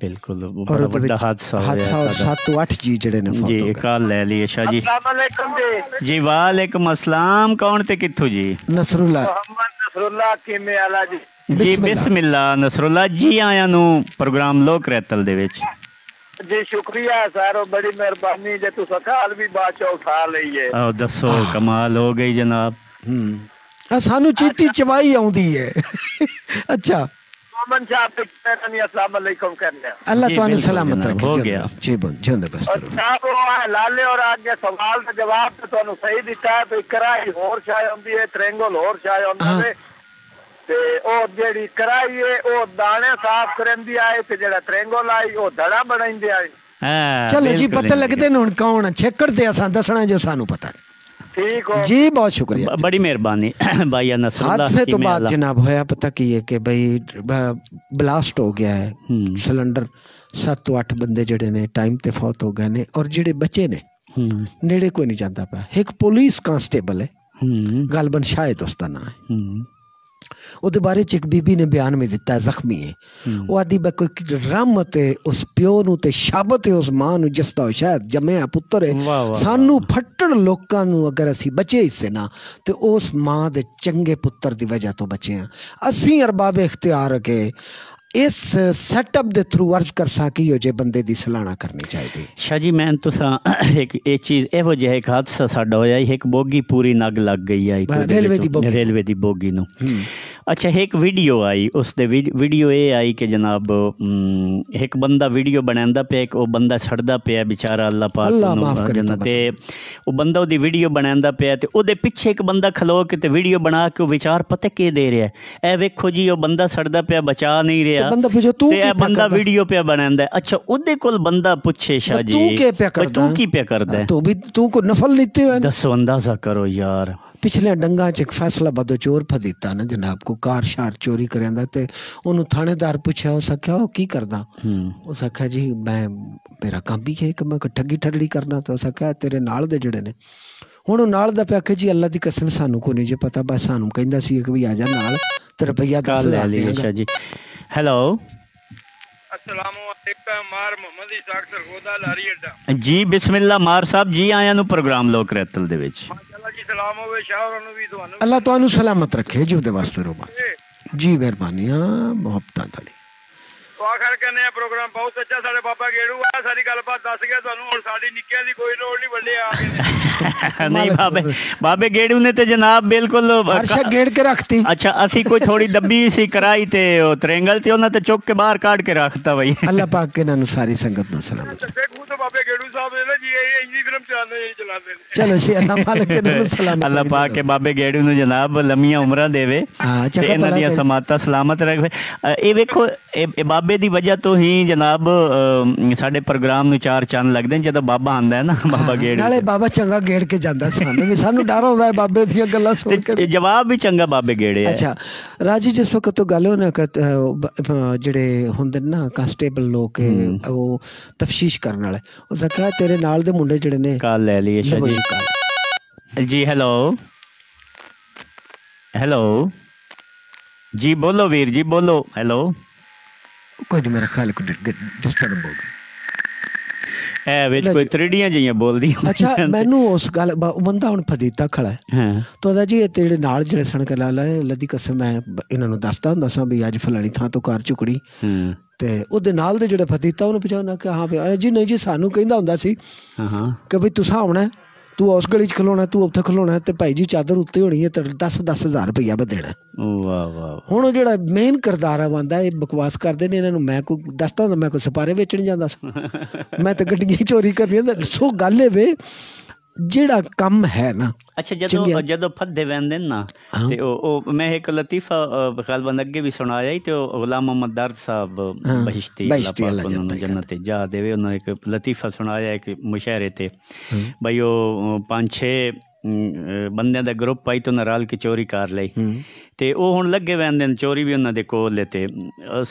ਬਿਲਕੁਲ ਬਹੁਤ ਵੱਡਾ ਹਾਦਸਾ ਹੋਇਆ। ਹਾਦਸਾ 7-8 ਜੀ ਜਿਹੜੇ ਨੇ ਫੋਟੋ ਜੀ ਕਾਲ ਲੈ ਲਈ ਅਸ਼ਾ ਜੀ। ਅਸਲਾਮੁਅਲੈਕਮ ਜੀ। ਵਾਲੇਕੁਮ ਅਸਲਾਮ, ਕੌਣ ਤੇ ਕਿੱਥੋਂ ਜੀ? ਨਸਰੁੱਲਾ ਮੁਹੰਮਦ ਨਸਰੁੱਲਾ ਕਿਵੇਂ ਆਲਾ ਜੀ ਜੀ। ਬਿਸਮਿਲ੍ਲਾ ਨਸਰੁੱਲਾ ਜੀ ਆਇਆਂ ਨੂੰ ਪ੍ਰੋਗਰਾਮ ਲੋਕ ਰਹਿਤਲ ਦੇ ਵਿੱਚ जी। शुक्रिया सारो, बड़ी मेहरबानी जे तुसा काल भी बादशाह उठा लई है। ओ दसो कमाल हो गई जनाब। ਸਾਨੂੰ ਚੀਤੀ ਚਵਾਈ ਆਉਂਦੀ ਹੈ। अच्छा चलो जी पता लगते छेकड़ दसना जो सानू पता ठीक हो जी, बहुत शुक्रिया, बड़ी मेहरबानी भाई। हादसे तो बात जनाब होया पता की है कि भाई ब्लास्ट हो गया है सिलेंडर, 7 तो 8 बंदे जड़े ने टाइम ते फौत हो गए ने, और जड़े बचे ने नेड़े कोई नहीं जाता पा। एक पुलिस कांस्टेबल है गालबन शाह दोस्ताना है, उसके बारे च एक बीबी ने बयान में दिता है, जख्मी है वो आदि रामत है उस प्यो नू ते शाबत है उस मां नू जिसदा शायद जम्या पुत्र है। सानू फट्टड़ लोकां नू अगर असी बचे इससे ना ते उस मां दे चंगे पुत्र दी वजह तो बचे हैं। असी अरबाब इख्तियार के इस सेटअप दे थ्रू अर्ज कर सकी हो जे बंदे दी सलाहना करनी चाहिए। शाह जी मैं तुसा एक ये चीज़ एवो जहा एक हादसा साडा होया, एक बोगी पूरी नग लग गई आई रेलवे दी बोगी नू। अच्छा एक वीडियो आई, उस दे वीडियो ये आई कि जनाब एक बंदा वीडियो बनांदा पे, एक वो बंदा सड़दा पे बेचारा, अल्लाह पाक माफ़ करे ते वो बंदा उदी वीडियो बनांदा पे ते उदे पिछे एक बंदा खलो के ते वीडियो बना के विचार पता के दे रहा है, ए वेखो जी वो बंदा सड़दा पे बचा नहीं रहा, ते बंदा वीडियो पे बनांदा। अच्छा उदे कोल बंदा पूछे शाह जी तू की पे करदा है, तू भी तू को नफल लेते हो, दसो अंदाजा करो यार। पिछले डंगा च एक फैसलाबाद चोर फदीता ना जनाब को कार शार चोरी करेंदा ते ओनू थानेदार पूछा, उस आख्या ओ की करदा, उस आख्या जी मैं मेरा काम भी है कि मैं ठगी ठगड़ी करना, तो उस आख्या तेरे नाल दे जड़े ने हुण ओह नाल दा पे आखे जी अल्लाह दी कसम सानू को नहीं जे पता, बस सानू कहंदा सी कि भाई आ जा नाल ते रुपया 10 ले लेगा जी। हेलो अस्सलाम वालेकुम, मार मोहम्मद इजाज़ सरगोधा लारी अड्डा जी। बिस्मिल्लाह मार साहब जी आयां नू प्रोग्राम लोक रहतल दे विच अल्लाह तुहानू सलामत रखे जी, उहदे वास्ते रोमा जी मेहरबानियां मुहब्बतां तड़ी। तो आखर कने प्रोग्राम बहुत अच्छा, साडे बाबा गेड़ू आ सारी गलबात दस गया तुहानू, हुण साडी निक्कियां दी कोई लोड़ नहीं, बड़े आ गए नहीं बाबे बाबे गेड़ू ने ते जनाब बिल्कुल अर्शा गेड़ के रखती। अच्छा असी कोई थोड़ी दब्बी सी कराई ते ओ त्रेंगल ते ओना ते चुक के बाहर काट के रखता भाई। अल्लाह पाक इनां नू सारी संगत नू सलामत रखे। चलो जी अल्लाह मालिक नू सलामत, अल्लाह पाक के बाबे गेड़ू नू जनाब लम्मियां उम्रां देवे ते इन्हां दी समाता सलामत रखे। ए वेखो ए बाबे दी वजह तो ही जनाब साडे प्रोग्राम नू 4 चांद लगदे जदों बाबा आंदा है ना, बाबा गेड़ू नाले बाबा चंगा गेड़ के जांदा, सानू सानू डर होंदा है बाबे दी गल्लां सुन के, जवाब भी चंगा बाबे गेड़े। अच्छा राजी जिस वक्त तो गल होना जेड़े हुंदे ना कांस्टेबल लोग ओ तफशीश करन वाले, उस आख्या तेरे नाल दे मुंडे जेड़े ने काल ले लिए शाह जी। हेलो हेलो जी बोलो वीर जी बोलो। हेलो कोई नहीं मेरा ख्याल को डिस्टर्ब हो गया ए वेच कोई त्रिड़ियां जियां बोलदी। अच्छा मैनू उस गल बंदा हुन फदीता खड़ा है तो अदा जी तेरे नाल जेड़े सण के लाल लदी कसम मैं इन्हां नू दसदा हुंदा सां भी अज फलाणी थां तो कार चुकड़ी ते ओदे नाल दे जेड़ा फदीता उन्हें पछाणा कि हां भाई अरे जी नहीं जी सानू कहंदा हुंदा सी कि भाई तुसा आउणा तू उस गली च खलोना तू उत्थे खलोना ते भाई जी चादर उत्ते होनी है ते 10-10 हज़ार रुपया बदेना। वाह वाह हुण जेड़ा मेन किरदार आंदा ए बकवास करदे ने इन्हां नू मैं कोई दसदा मैं कोई सपारे वेचण जांदा सी मैं ते गड्डियां चोरी करनियां। सो गल ए वे जेड़ा कम है ना। अच्छा जदों जदों फद्दे वैंदे ना ते ओ मैं एक लतीफा गलबन अगे भी सुनाया ही, ते गुलाम मोहम्मद दर्द साहब बहिश्ती अल्लाह पाक उन्होंने जन्नत जा देवे, उन्होंने एक लतीफा सुनाया एक मुशायरे ते भाई ओ 5-6 बंदे दा ग्रुप आई तो उन्हें रल के चोरी कर ली ते ओ हुण लगे वैंदे चोरी भी उन्होंने कोल ते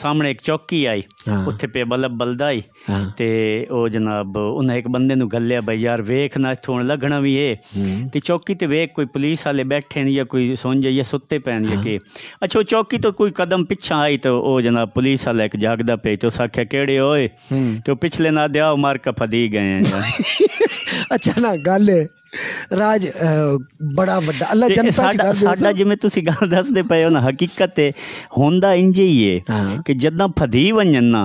सामने एक चौकी आई उत्थे पे बल्ब बलदा आई ते ओ जनाब उन्हें एक बंदे नू गल्लिया भाई यार वेख ना इत्थों लगना भी है ते चौकी ते वेख कोई पुलिस वाले बैठे या कोई सौं जाइए सुत्ते पैन या के। अच्छा चौकी तो कोई कदम पिछा आई तो ओ जनाब पुलिस वाला एक जागदा पे तो उस आख्या केड़े होए तो पिछले ना दिया मार के फदी गए। अच्छा ना गल राज बड़ा बड़ा अल्लाह जनता च साडा जिवें तुसी गल दसदे पए हो ना हकीकत है होंदा इंज ही है कि जदां फदी वंजन ना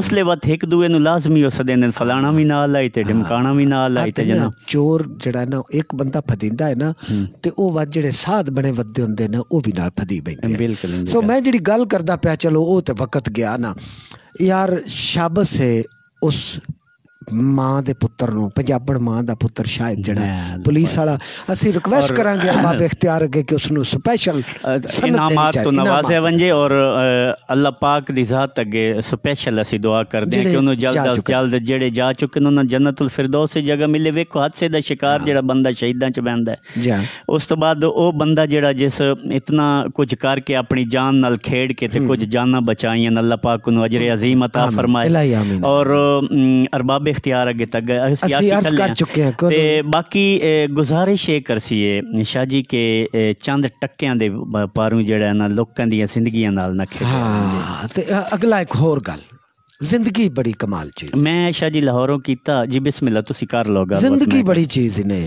उसले वत एक दूए नु लाजमी हो सदे ने फलाना भी नाल आई ते ढमकाना भी नाल आई ते जना चोर जड़ा ना एक बंदा फदींदा है ना ते ओ वत जड़े साध बने वदे हुंदे ने ओ भी नाल फदी बैठे। बिल्कुल सो मैं जड़ी गल करदा पिया चलो ओ ते वक्त गया ना यार शाबस है उस मां दे पुत्तर नूं पंजाबण मां दा पुत्तर शायद जड़ा पुलिस वाला असि रिक्वेस्ट करांगे बाबा इख्तियार अगे कि उसनु स्पेशल इनामत तो नवाजे वंजे और अल्लाह पाक दी जात अगे स्पेशल असि दुआ करदे कि उनु जल्द जल्द जेड़े जा चुके उनु जन्नतुल फिरदौस दी जगह मिले। वेखो हादसे दा शिकार जेड़ा बंदा शहीदां च बैंदा है, उस तो बाद ओ बंदा जेड़ा जिस इतना कुछ करके अपनी जान नाल खेड़ के ते कुछ जाना बचाईयां, अल्लाह पाक उनु अजर अजीम अता फरमाए। और अरबाब इख्तियार अगे तक कर चुके हैं ते बाकी गुजारिश ये करसी है शाह जी के चंद टक्कियां दे पारू जेड़ा ना लोकां दी जिंदगियां नाल ना खेल। हां ते अगला एक होर गल जिंदगी बड़ी कमाल चीज मैं शाह जी लाहौरों कीता जी बिस्मिल्लाह तुसी कर लोगा जिंदगी बड़ी चीज ने।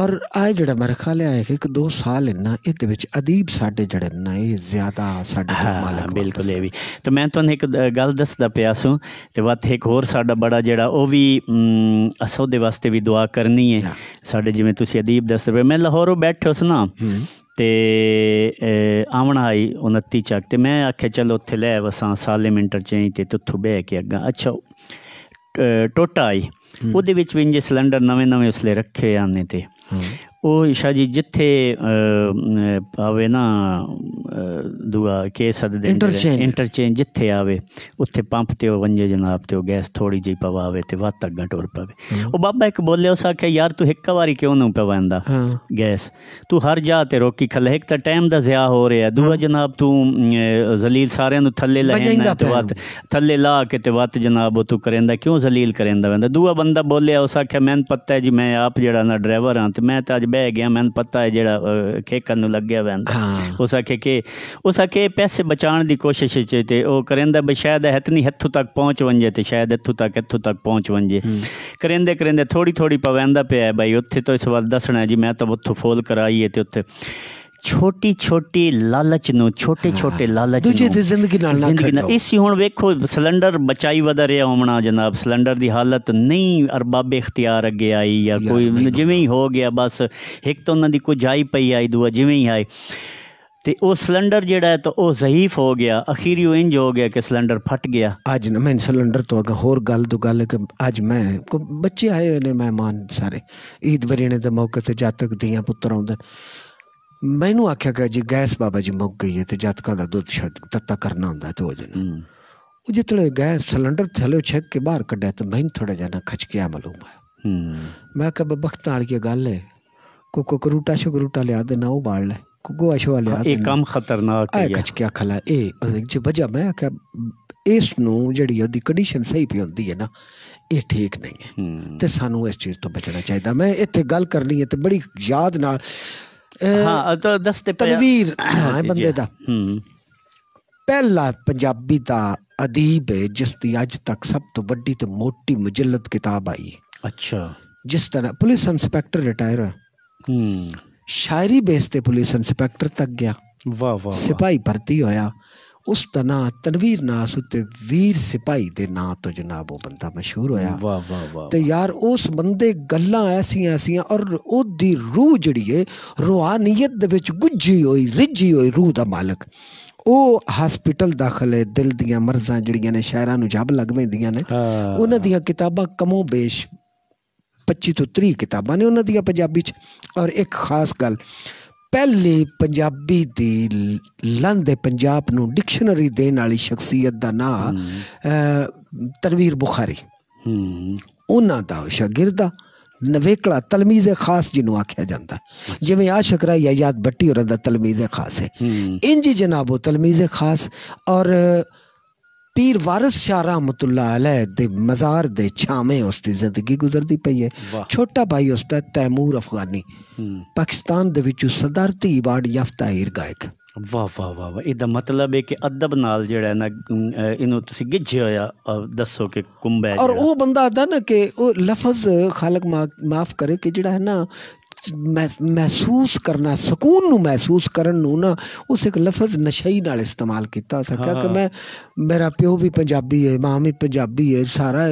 और आज जड़ा मेरा ख्याल है कि 2 साल ना इहदे विच अदीब साडे जड़े ना ये ज़्यादा साडे मालक बिल्कुल है भी। तो मैं तो एक गल दसदा पियासूं ते बात एक होर साडा बड़ा जड़ा ओ भी असो दे वास्ते भी दुआ करनी है साडे जिवें तुसी अदीब दस पे। मैं लाहौरों बैठोस ना ते आमना आई 29 चक ते मैं आखे चलो उत्थे ले वसां साले मिंटर चई ते तुत्थों बह के अग्गा अच्छा टोटा आई ओदे विच भी इंजे सिलेंडर नवे नवे उसले रखे आने ते ओ शाह जी जिथे आवे ना दुआ के सद इंटरचेंज जिथे आवे उत्थे पंप ते वंजे जनाब ते गैस थोड़ी जी पवावे ते वात अग्गा टोर पवे। ओ बाबा एक बोले उस आखे यार तू एक बारी क्यों न पवांदा गैस, तू हर जा ते रोकी खले एक ता टाइम दा ज़िया हो रहा है, दूआ जनाब तू जलील सारे नु थल्ले लाएंदा ते वात थल्ले ला के ते वात जनाब तू करेंदा क्यों जलील करेंदा वेंदा। दूआ बंदा बोले उस आखे मैन पता है जी मैं आप जड़ा ना ड्राइवर हां ते मैं ताज बह गया मैंने पता है जरा खेकन नू लग गया वैन उस आखे के पैसे बचाने की कोशिश ते ओ करेंदा भी शायद इतनी हथों तक पहुँच वंजे तो शायद हथों तक पहुँच वंजे करेंदे करेंदे थोड़ी थोड़ी पवेंदा पे है भाई उत्थे तो इस बार दसना है जी मैं तो उत्थों फोल कराई है ते उत्थे छोटी छोटी लालच नू छोटे लालच जिंदगी इसी हुण वेखो सिलेंडर बचाई वदा रहा होना जनाब सिलेंडर दी हालत नहीं अरबाब इख्तियार अगे आई या कोई जिवें ही हो गया बस एक तो उन्हां दी कुछ आई पई आई दुआ जिवें ही आई ते वो सिलेंडर जेड़ा है तो वो ज़ईफ हो गया अखीरी वो इंज हो गया कि सिलेंडर फट गया। अज ना मैं सिलेंडर तो अगर होर गल तो गल कि अज मैं को बच्चे आए हुए ने मेहमान सारे ईद वरीने दे मौके ते जातक दियां पुत्तर आउंदे मैनू आख्या गया जी गैस बाबा जी मुक गई है तो जातकों का दुध तत्ता करना होंगे तो हो जाए जितने गैस सिलेंडर थलो छक के बाहर कड़ा तो मैंने थोड़ा जाना खचकिया मालूम है मैं क्या बख्त वाली गल है को करूटा शकरूटा लिया देना वो बाल ले को गोआ शोआ लिया एक कम खतरनाक है खचकिया खला ये वजह मैं आख्या इस जी कंडीशन सही पी होंगी है ना ये ठीक नहीं है तो सानू इस चीज़ तो बचना चाहिए। मैं इतने गल करनी है तो बड़ी याद न हाँ तो दस्ते तनवीर हाँ बंदे दा पहला पंजाबी दा अदीब है जिस दी अज तक सब तो बड़ी तो मोटी मुजल्लद किताब आई। अच्छा जिस तरह पुलिस इंस्पेक्टर रिटायर है शायरी बेचते पुलिस इंस्पेक्टर तक गया वाह वाह सिपाही भर्ती होया उस दा ना तनवीर नास उत्ते वीर सिपाही दे ना तो जनाब वो बंदा मशहूर होया वाह वाह वाह ते यार उस बंदे गल्लां ऐसियां ऐसियां और ओदी रूह जड़ी है रूहानियत दे विच गुज्जी होई रिज्जी होई रूह दा मालक ओ हॉस्पिटल दाखिल है दिल दियां मर्जां जड़ियां ने शहरां नू जब लग पैंदियां ने उन्हां दियां किताबां कमो बेश 25 तो 30 किताबां ने उन्हां दियां पंजाबी च। और एक खास गल पहले पंजाबी दी लंदे पंजाब नू डिक्शनरी देने वाली शख्सियत दा ना तनवीर बुखारी उन्हां दा शागिर्दा नवेकड़ा तलमीज़ खास जिन्हों आख्या जाता जिमें आशिक राय याद भट्टी और तलमीज़ खास है इंज जनाबो तलमीज़ खास। और पीर वारिस शाह रहमतुल्लाह अलैह दे मज़ार दे छामे उसकी जिंदगी गुजरती पई है। छोटा भाई उसका तैमूर अफगानी पाकिस्तान दे विचों सदारती अवार्ड याफ्ता हीर गायक वाह वाह वाह वाह इहदा मतलब है कि अदब नाल जेड़ा है ना इन्हों तुसी गिज्झे होया दसो के कुंबे और वो बंदा आता ना कि लफज खालक माफ़ करे कि जेड़ा है ना महसूस करना, सुकून नू महसूस करन नू ना उस एक लफ्ज़ नशई नाल इस्तेमाल किया सकिया कि मैं, मेरा प्यो भी पंजाबी है, माँ भी पंजाबी है, सारा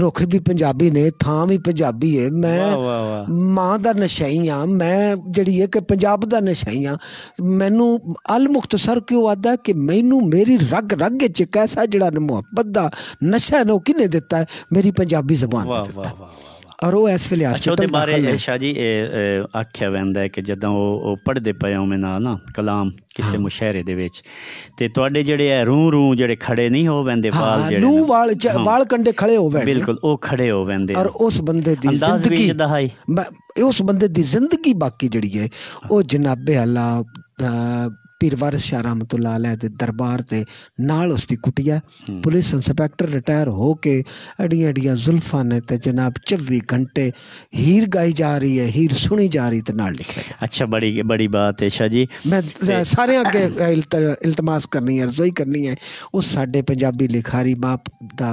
रुख भी पंजाबी ने, थां भी पंजाबी है, मैं माँ दा नशई हाँ, मैं जिहड़ी है कि पंजाब दा नशई हाँ। मैनू अल मुख्तसर क्यों आदा कि मैनू मेरी रग रग च एक ऐसा जिहड़ा मुहब्बत दा नशा है ना किने दिता है, मेरी पंजाबी ज़बान ने दिता है। और वो इस वे उसके बारे शाह जी आख्या वहंदा है कि जदों वो पढ़ते पे उमें ना कलाम किसी मुशायरे दे विच ते तुहाडे जेहड़े है रू रू जेहड़े खड़े नहीं हो वैंदे बाल जेहड़े रू वाल बाल कंडे खड़े हो वैंदे, बिल्कुल वो खड़े हो वैंदे। और उस बंदे दी जिंदगी उस बंदे दी जिंदगी बाकी जेहड़ी है वो जनाबे आला पीर वारिस शाह रहमतुल्लाह अलैह दे दरबार ते नाल उसकी कुटिया पुलिस इंस्पैक्टर रिटायर हो के एडियां एडियां जुल्फां ने ते जनाब 24 घंटे हीर गाई जा रही है, हीर सुनी जा रही ते नाल लिखे। अच्छा, बड़ी बड़ी बात है शाह जी। मैं सारे अगे इल्तमास करनी है, अर्ज़ करनी है उस साडे पंजाबी लिखारी बाप दा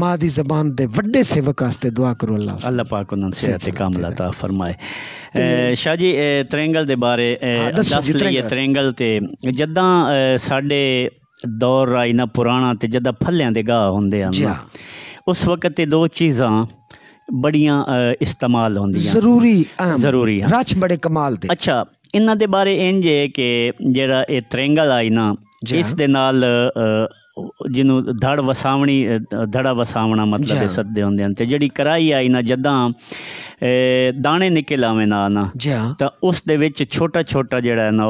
माँ दी ज़बान दे वड्डे सेवक आस्ते दुआ करो अल्लाह अल्लाह पाक उन्हां नूं सेहत कामल अता फरमाए। शाह जी तरंगल दे बारे दस लईए, तरंगल ते जदा साढ़े दौर आई ना पुराना तो जदा फलियां दे गाह होंदे हैं उस वक्त दो चीज़ां बड़ियां इस्तेमाल होंदियां जरूरी रच बड़े कमाल दे। अच्छा, इन्हां दे बारे इंज है कि जेड़ा ए तरंगल आई ना इस दे नाल जिन्हों धड़ वसावनी धड़ा वसावना मतलब सदे होंदे हैं ते जड़ी कराई आई ना जदा दाने निकल आवे ना ना तो उस दे विच छोटा छोटा जड़ा ना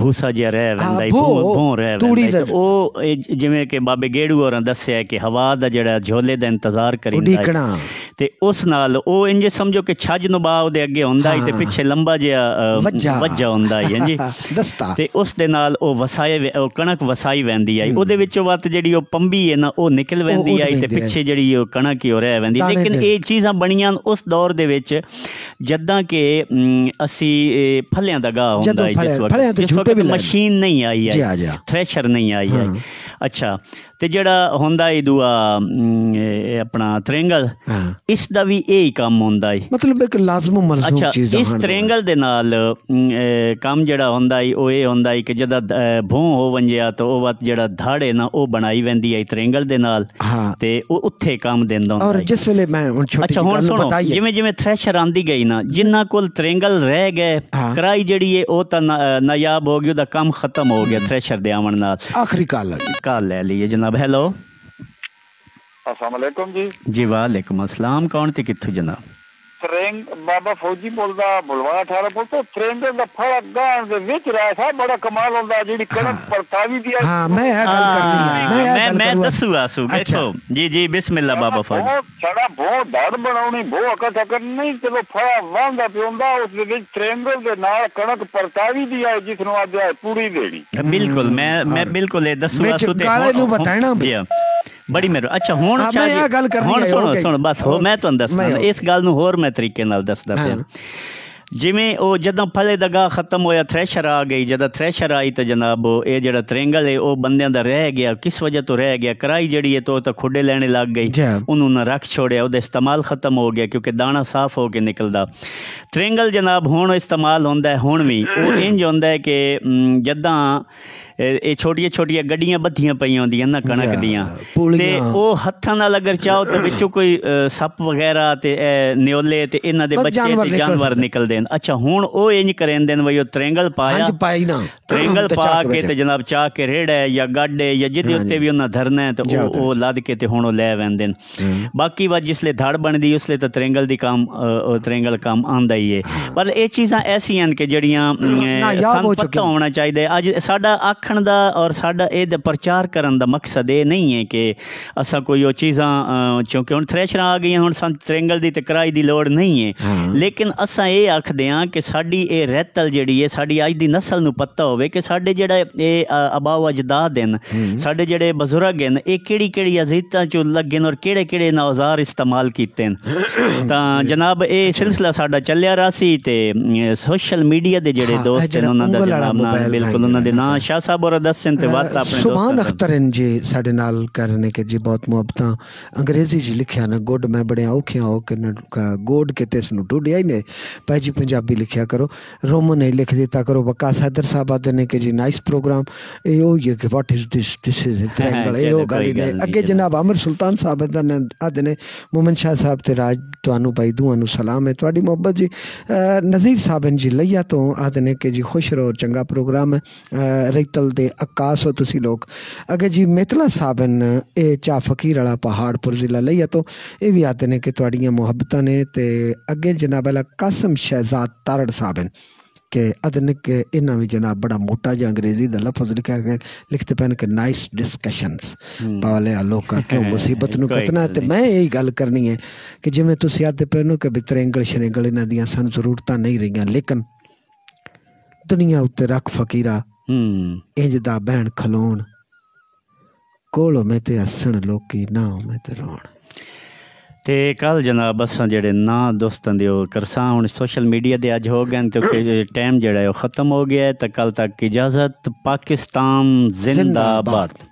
भूसा जिहा रह वेंदा है, भों रह वेंदा है। ओ जिवें के बाबे गेड़ू होरां दस्या है कि हवा दा जड़ा झोले दा इंतजार करिंदा है ते उस नाल ओ इंज समझो कि छज नबाव दे अगे होंदा है ते पिछे लंबा जिहा वज्जा होंदा है, हां जी दस्ता, ते उस दे नाल ओ वसाए कणक वसाई वेंदी है, ओदे विच वत जड़ी ओ पंबी है ना ओ निकल वेंदी है ते पिछे जड़ी ओ कणक ही रह वेंदी। लेकिन ए चीज़ां बणियां उस दौर दे विच जदां के असी फलियां दा गाह होंदा है जिस वक्त मशीन नहीं आई है, थ्रेशर नहीं आई है। अच्छा, तो जड़ा होंदा है दूआ अपना तरंगल, इस दा भी यही काम होंदा है मतलब एक लाज़मी मलज़ूम चीज़ है। अच्छा, चीज़ इस तरंगल दे नाल काम जड़ा होंदा है ओ ये होंदा है कि जदा भों हो वंजिया तो ओ वत जड़ा धाड़े ना ओ बनाई वेंदी है तरंगल दे नाल ते ओ उत्थे काम देंदा होंदा है। और जिस वेले मैं हुन छोटी जी गल बताई जिवें जिवें थ्रेशर आंदी गई ना जिन्ना कोल तरंगल रह गए कराई जड़ी है ओ ता नायाब हो गई, ओदा काम खत्म हो गया थ्रेशर दे आवण नाल। आखिरी काल ले लिए जनाब। हेलो, अस्सलाम वालेकुम जी। जी वालेकुम अस्सलाम। कौन थे कित्थू जनाब? ट्रेंग बाबा फौजी बोलदा बुलवाड़ा 18 पुल तो ट्रेंग दा फड़ा गांव दे विच रहा था, बड़ा कमाल होंदा जेडी कणक परतावी दी। हां, मैं ये गल करनी है, मैं दसू आसू देखो जी जी। बिस्मिल्लाह बाबा फौजी छड़ा बहुत धड़ बनाउनी, बहुत अकट अकट नहीं ते वो फड़ा वांदा पियोंदा उस दे विच ट्रेंग दे नाल कणक परतावी दी है जिस नु आज पूरी देनी। बिल्कुल मैं बिल्कुल ये दसू आसू ते गाले नु बताना जी बड़ी मेहर। अच्छा, हुण मैं गल करनी है, सुनो सुनो बस हो मैं तुहानू दसदा इस गल नू होर मैं तरीके नाल दसदा पिया। जिमें वो जदों फले दा गाह खत्म होया, थ्रेशर आ गई, जदों थ्रेशर आई तो जनाब ये जड़ा तरंगल है वो बंदियां दा रह गया, किस वजह तो रह गया, कराई जड़ी है तो खुडे लैने लग गई, उन्होंने रख छोड़िया, उहदा इस्तेमाल खत्म हो गया क्योंकि दाना साफ हो के निकलदा। तरंगल जनाब हुण इस्तेमाल होंदा है, हुण भी वो इंज होंदा है कि जदां ये छोटिया छोटिया गड्डियां बद्धियां पई होंदियां ना कणक दियां ते ओ हत्थां नाल अगर चाहो तो विचों कोई सप वगैरह ते न्योले ते इन्हां दे बच्चे ते जानवर निकलदे हन। अच्छा, हुण ओ इंज करेंदे न वई तरंगल पाया, तरंगल पा के ते जनाब चाह के रेड़ा या गाडे या जिदे उत्ते भी उन्हां धरना है तो ओ लद के ते हुण ओ लै वेंदे न। बाकी वा जिसले धड़ बनदी उसले तो तरंगल दी काम तरंगल काम आंदा ही है। पर ये चीज़ां ऐसियां हन कि जड़ियां सानू पता होना चाहिदा है। अज साडा अख दा और साडा ए प्रचार करन दा मकसद ये नहीं है कि असा कोई वो चीज़ां चूंकि हुण थ्रेशरां आ गई हुण सानू तरंगल दी ते कराई दी लोड़ नहीं है, लेकिन असा ये आखदे हां कि साडी ए रहतल जिहड़ी है साडी अज दी नस्ल नू पता होवे कि साडे जेड़ा ए आबाओ अजदाद हैं, साडे जेड़े बजुर्ग हैं, ए केड़ी केड़ी अज़ीतां चों लग्गे और केड़े केड़े औज़ार इस्तेमाल कीते हैं। तां जनाब ए सिलसिला साडा चलिया रहा सी ते सोशल मीडिया दे जेड़े दोस्त हैं उन्हां दा जनाब बिल्कुल उन्हां दे नाम शाह साहब साहब और दस इंतबाद सुबान अख्तर जी साढ़े नाल करने के जी बहुत मुहब्बत अंग्रेजी जी लिखिया ना गुड मैं बड़े औखिया हो के गोड के तेस टूडिया ही नहीं भाई जी पंजाबी लिखिया करो रोमन ही लिख देता करो वकास हैदर साहब आते ने कि जी नाइस प्रोग्राम ये कि what is this this is अगे जनाब अमर सुल्तान साहब आते ने मोमिन शाह साहब ते राज तुहानू भाई दुआनू सलाम है तुहाडी मोहब्बत जी नज़ीर साहब जी लइया तो आते ने कि जी खुश रहो चंगा प्रोग्राम है रेतल दे अकास हो तुसी लोग अगे जी मेतला साहब ए चा फकीर वाला पहाड़पुर जिला लइया तो ये भी आते ने कि तुहाडियां मुहब्बतां ने ते अगे जनाब वाला कासम शहजाद तारड़ साहब के अदनिक इन्हों भी जनाब बड़ा मोटा जो अंग्रेजी का लफज लिखा गया लिखते पैन के नाइस डिस्कशनस पाले आलोक क्यों मुसीबत न कतना तो मैं यही गल करनी है कि जिमें तुम आते पैन कि भी त्रेंगल शरेंगल इन्हों दियाँ सन जरूरत नहीं रही लेकिन दुनिया उत्ते रख फकीरा इंज दा बहन खलोण कोलो में ते हसन लोकी ना में ते रोण ते कल जनाब अस जे ना दोस्तों के करसा हूँ सोशल मीडिया के अज हो गए क्योंकि टाइम जो ख़त्म हो गया है तो कल तक इजाज़त पाकिस्तान जिंदाबाद।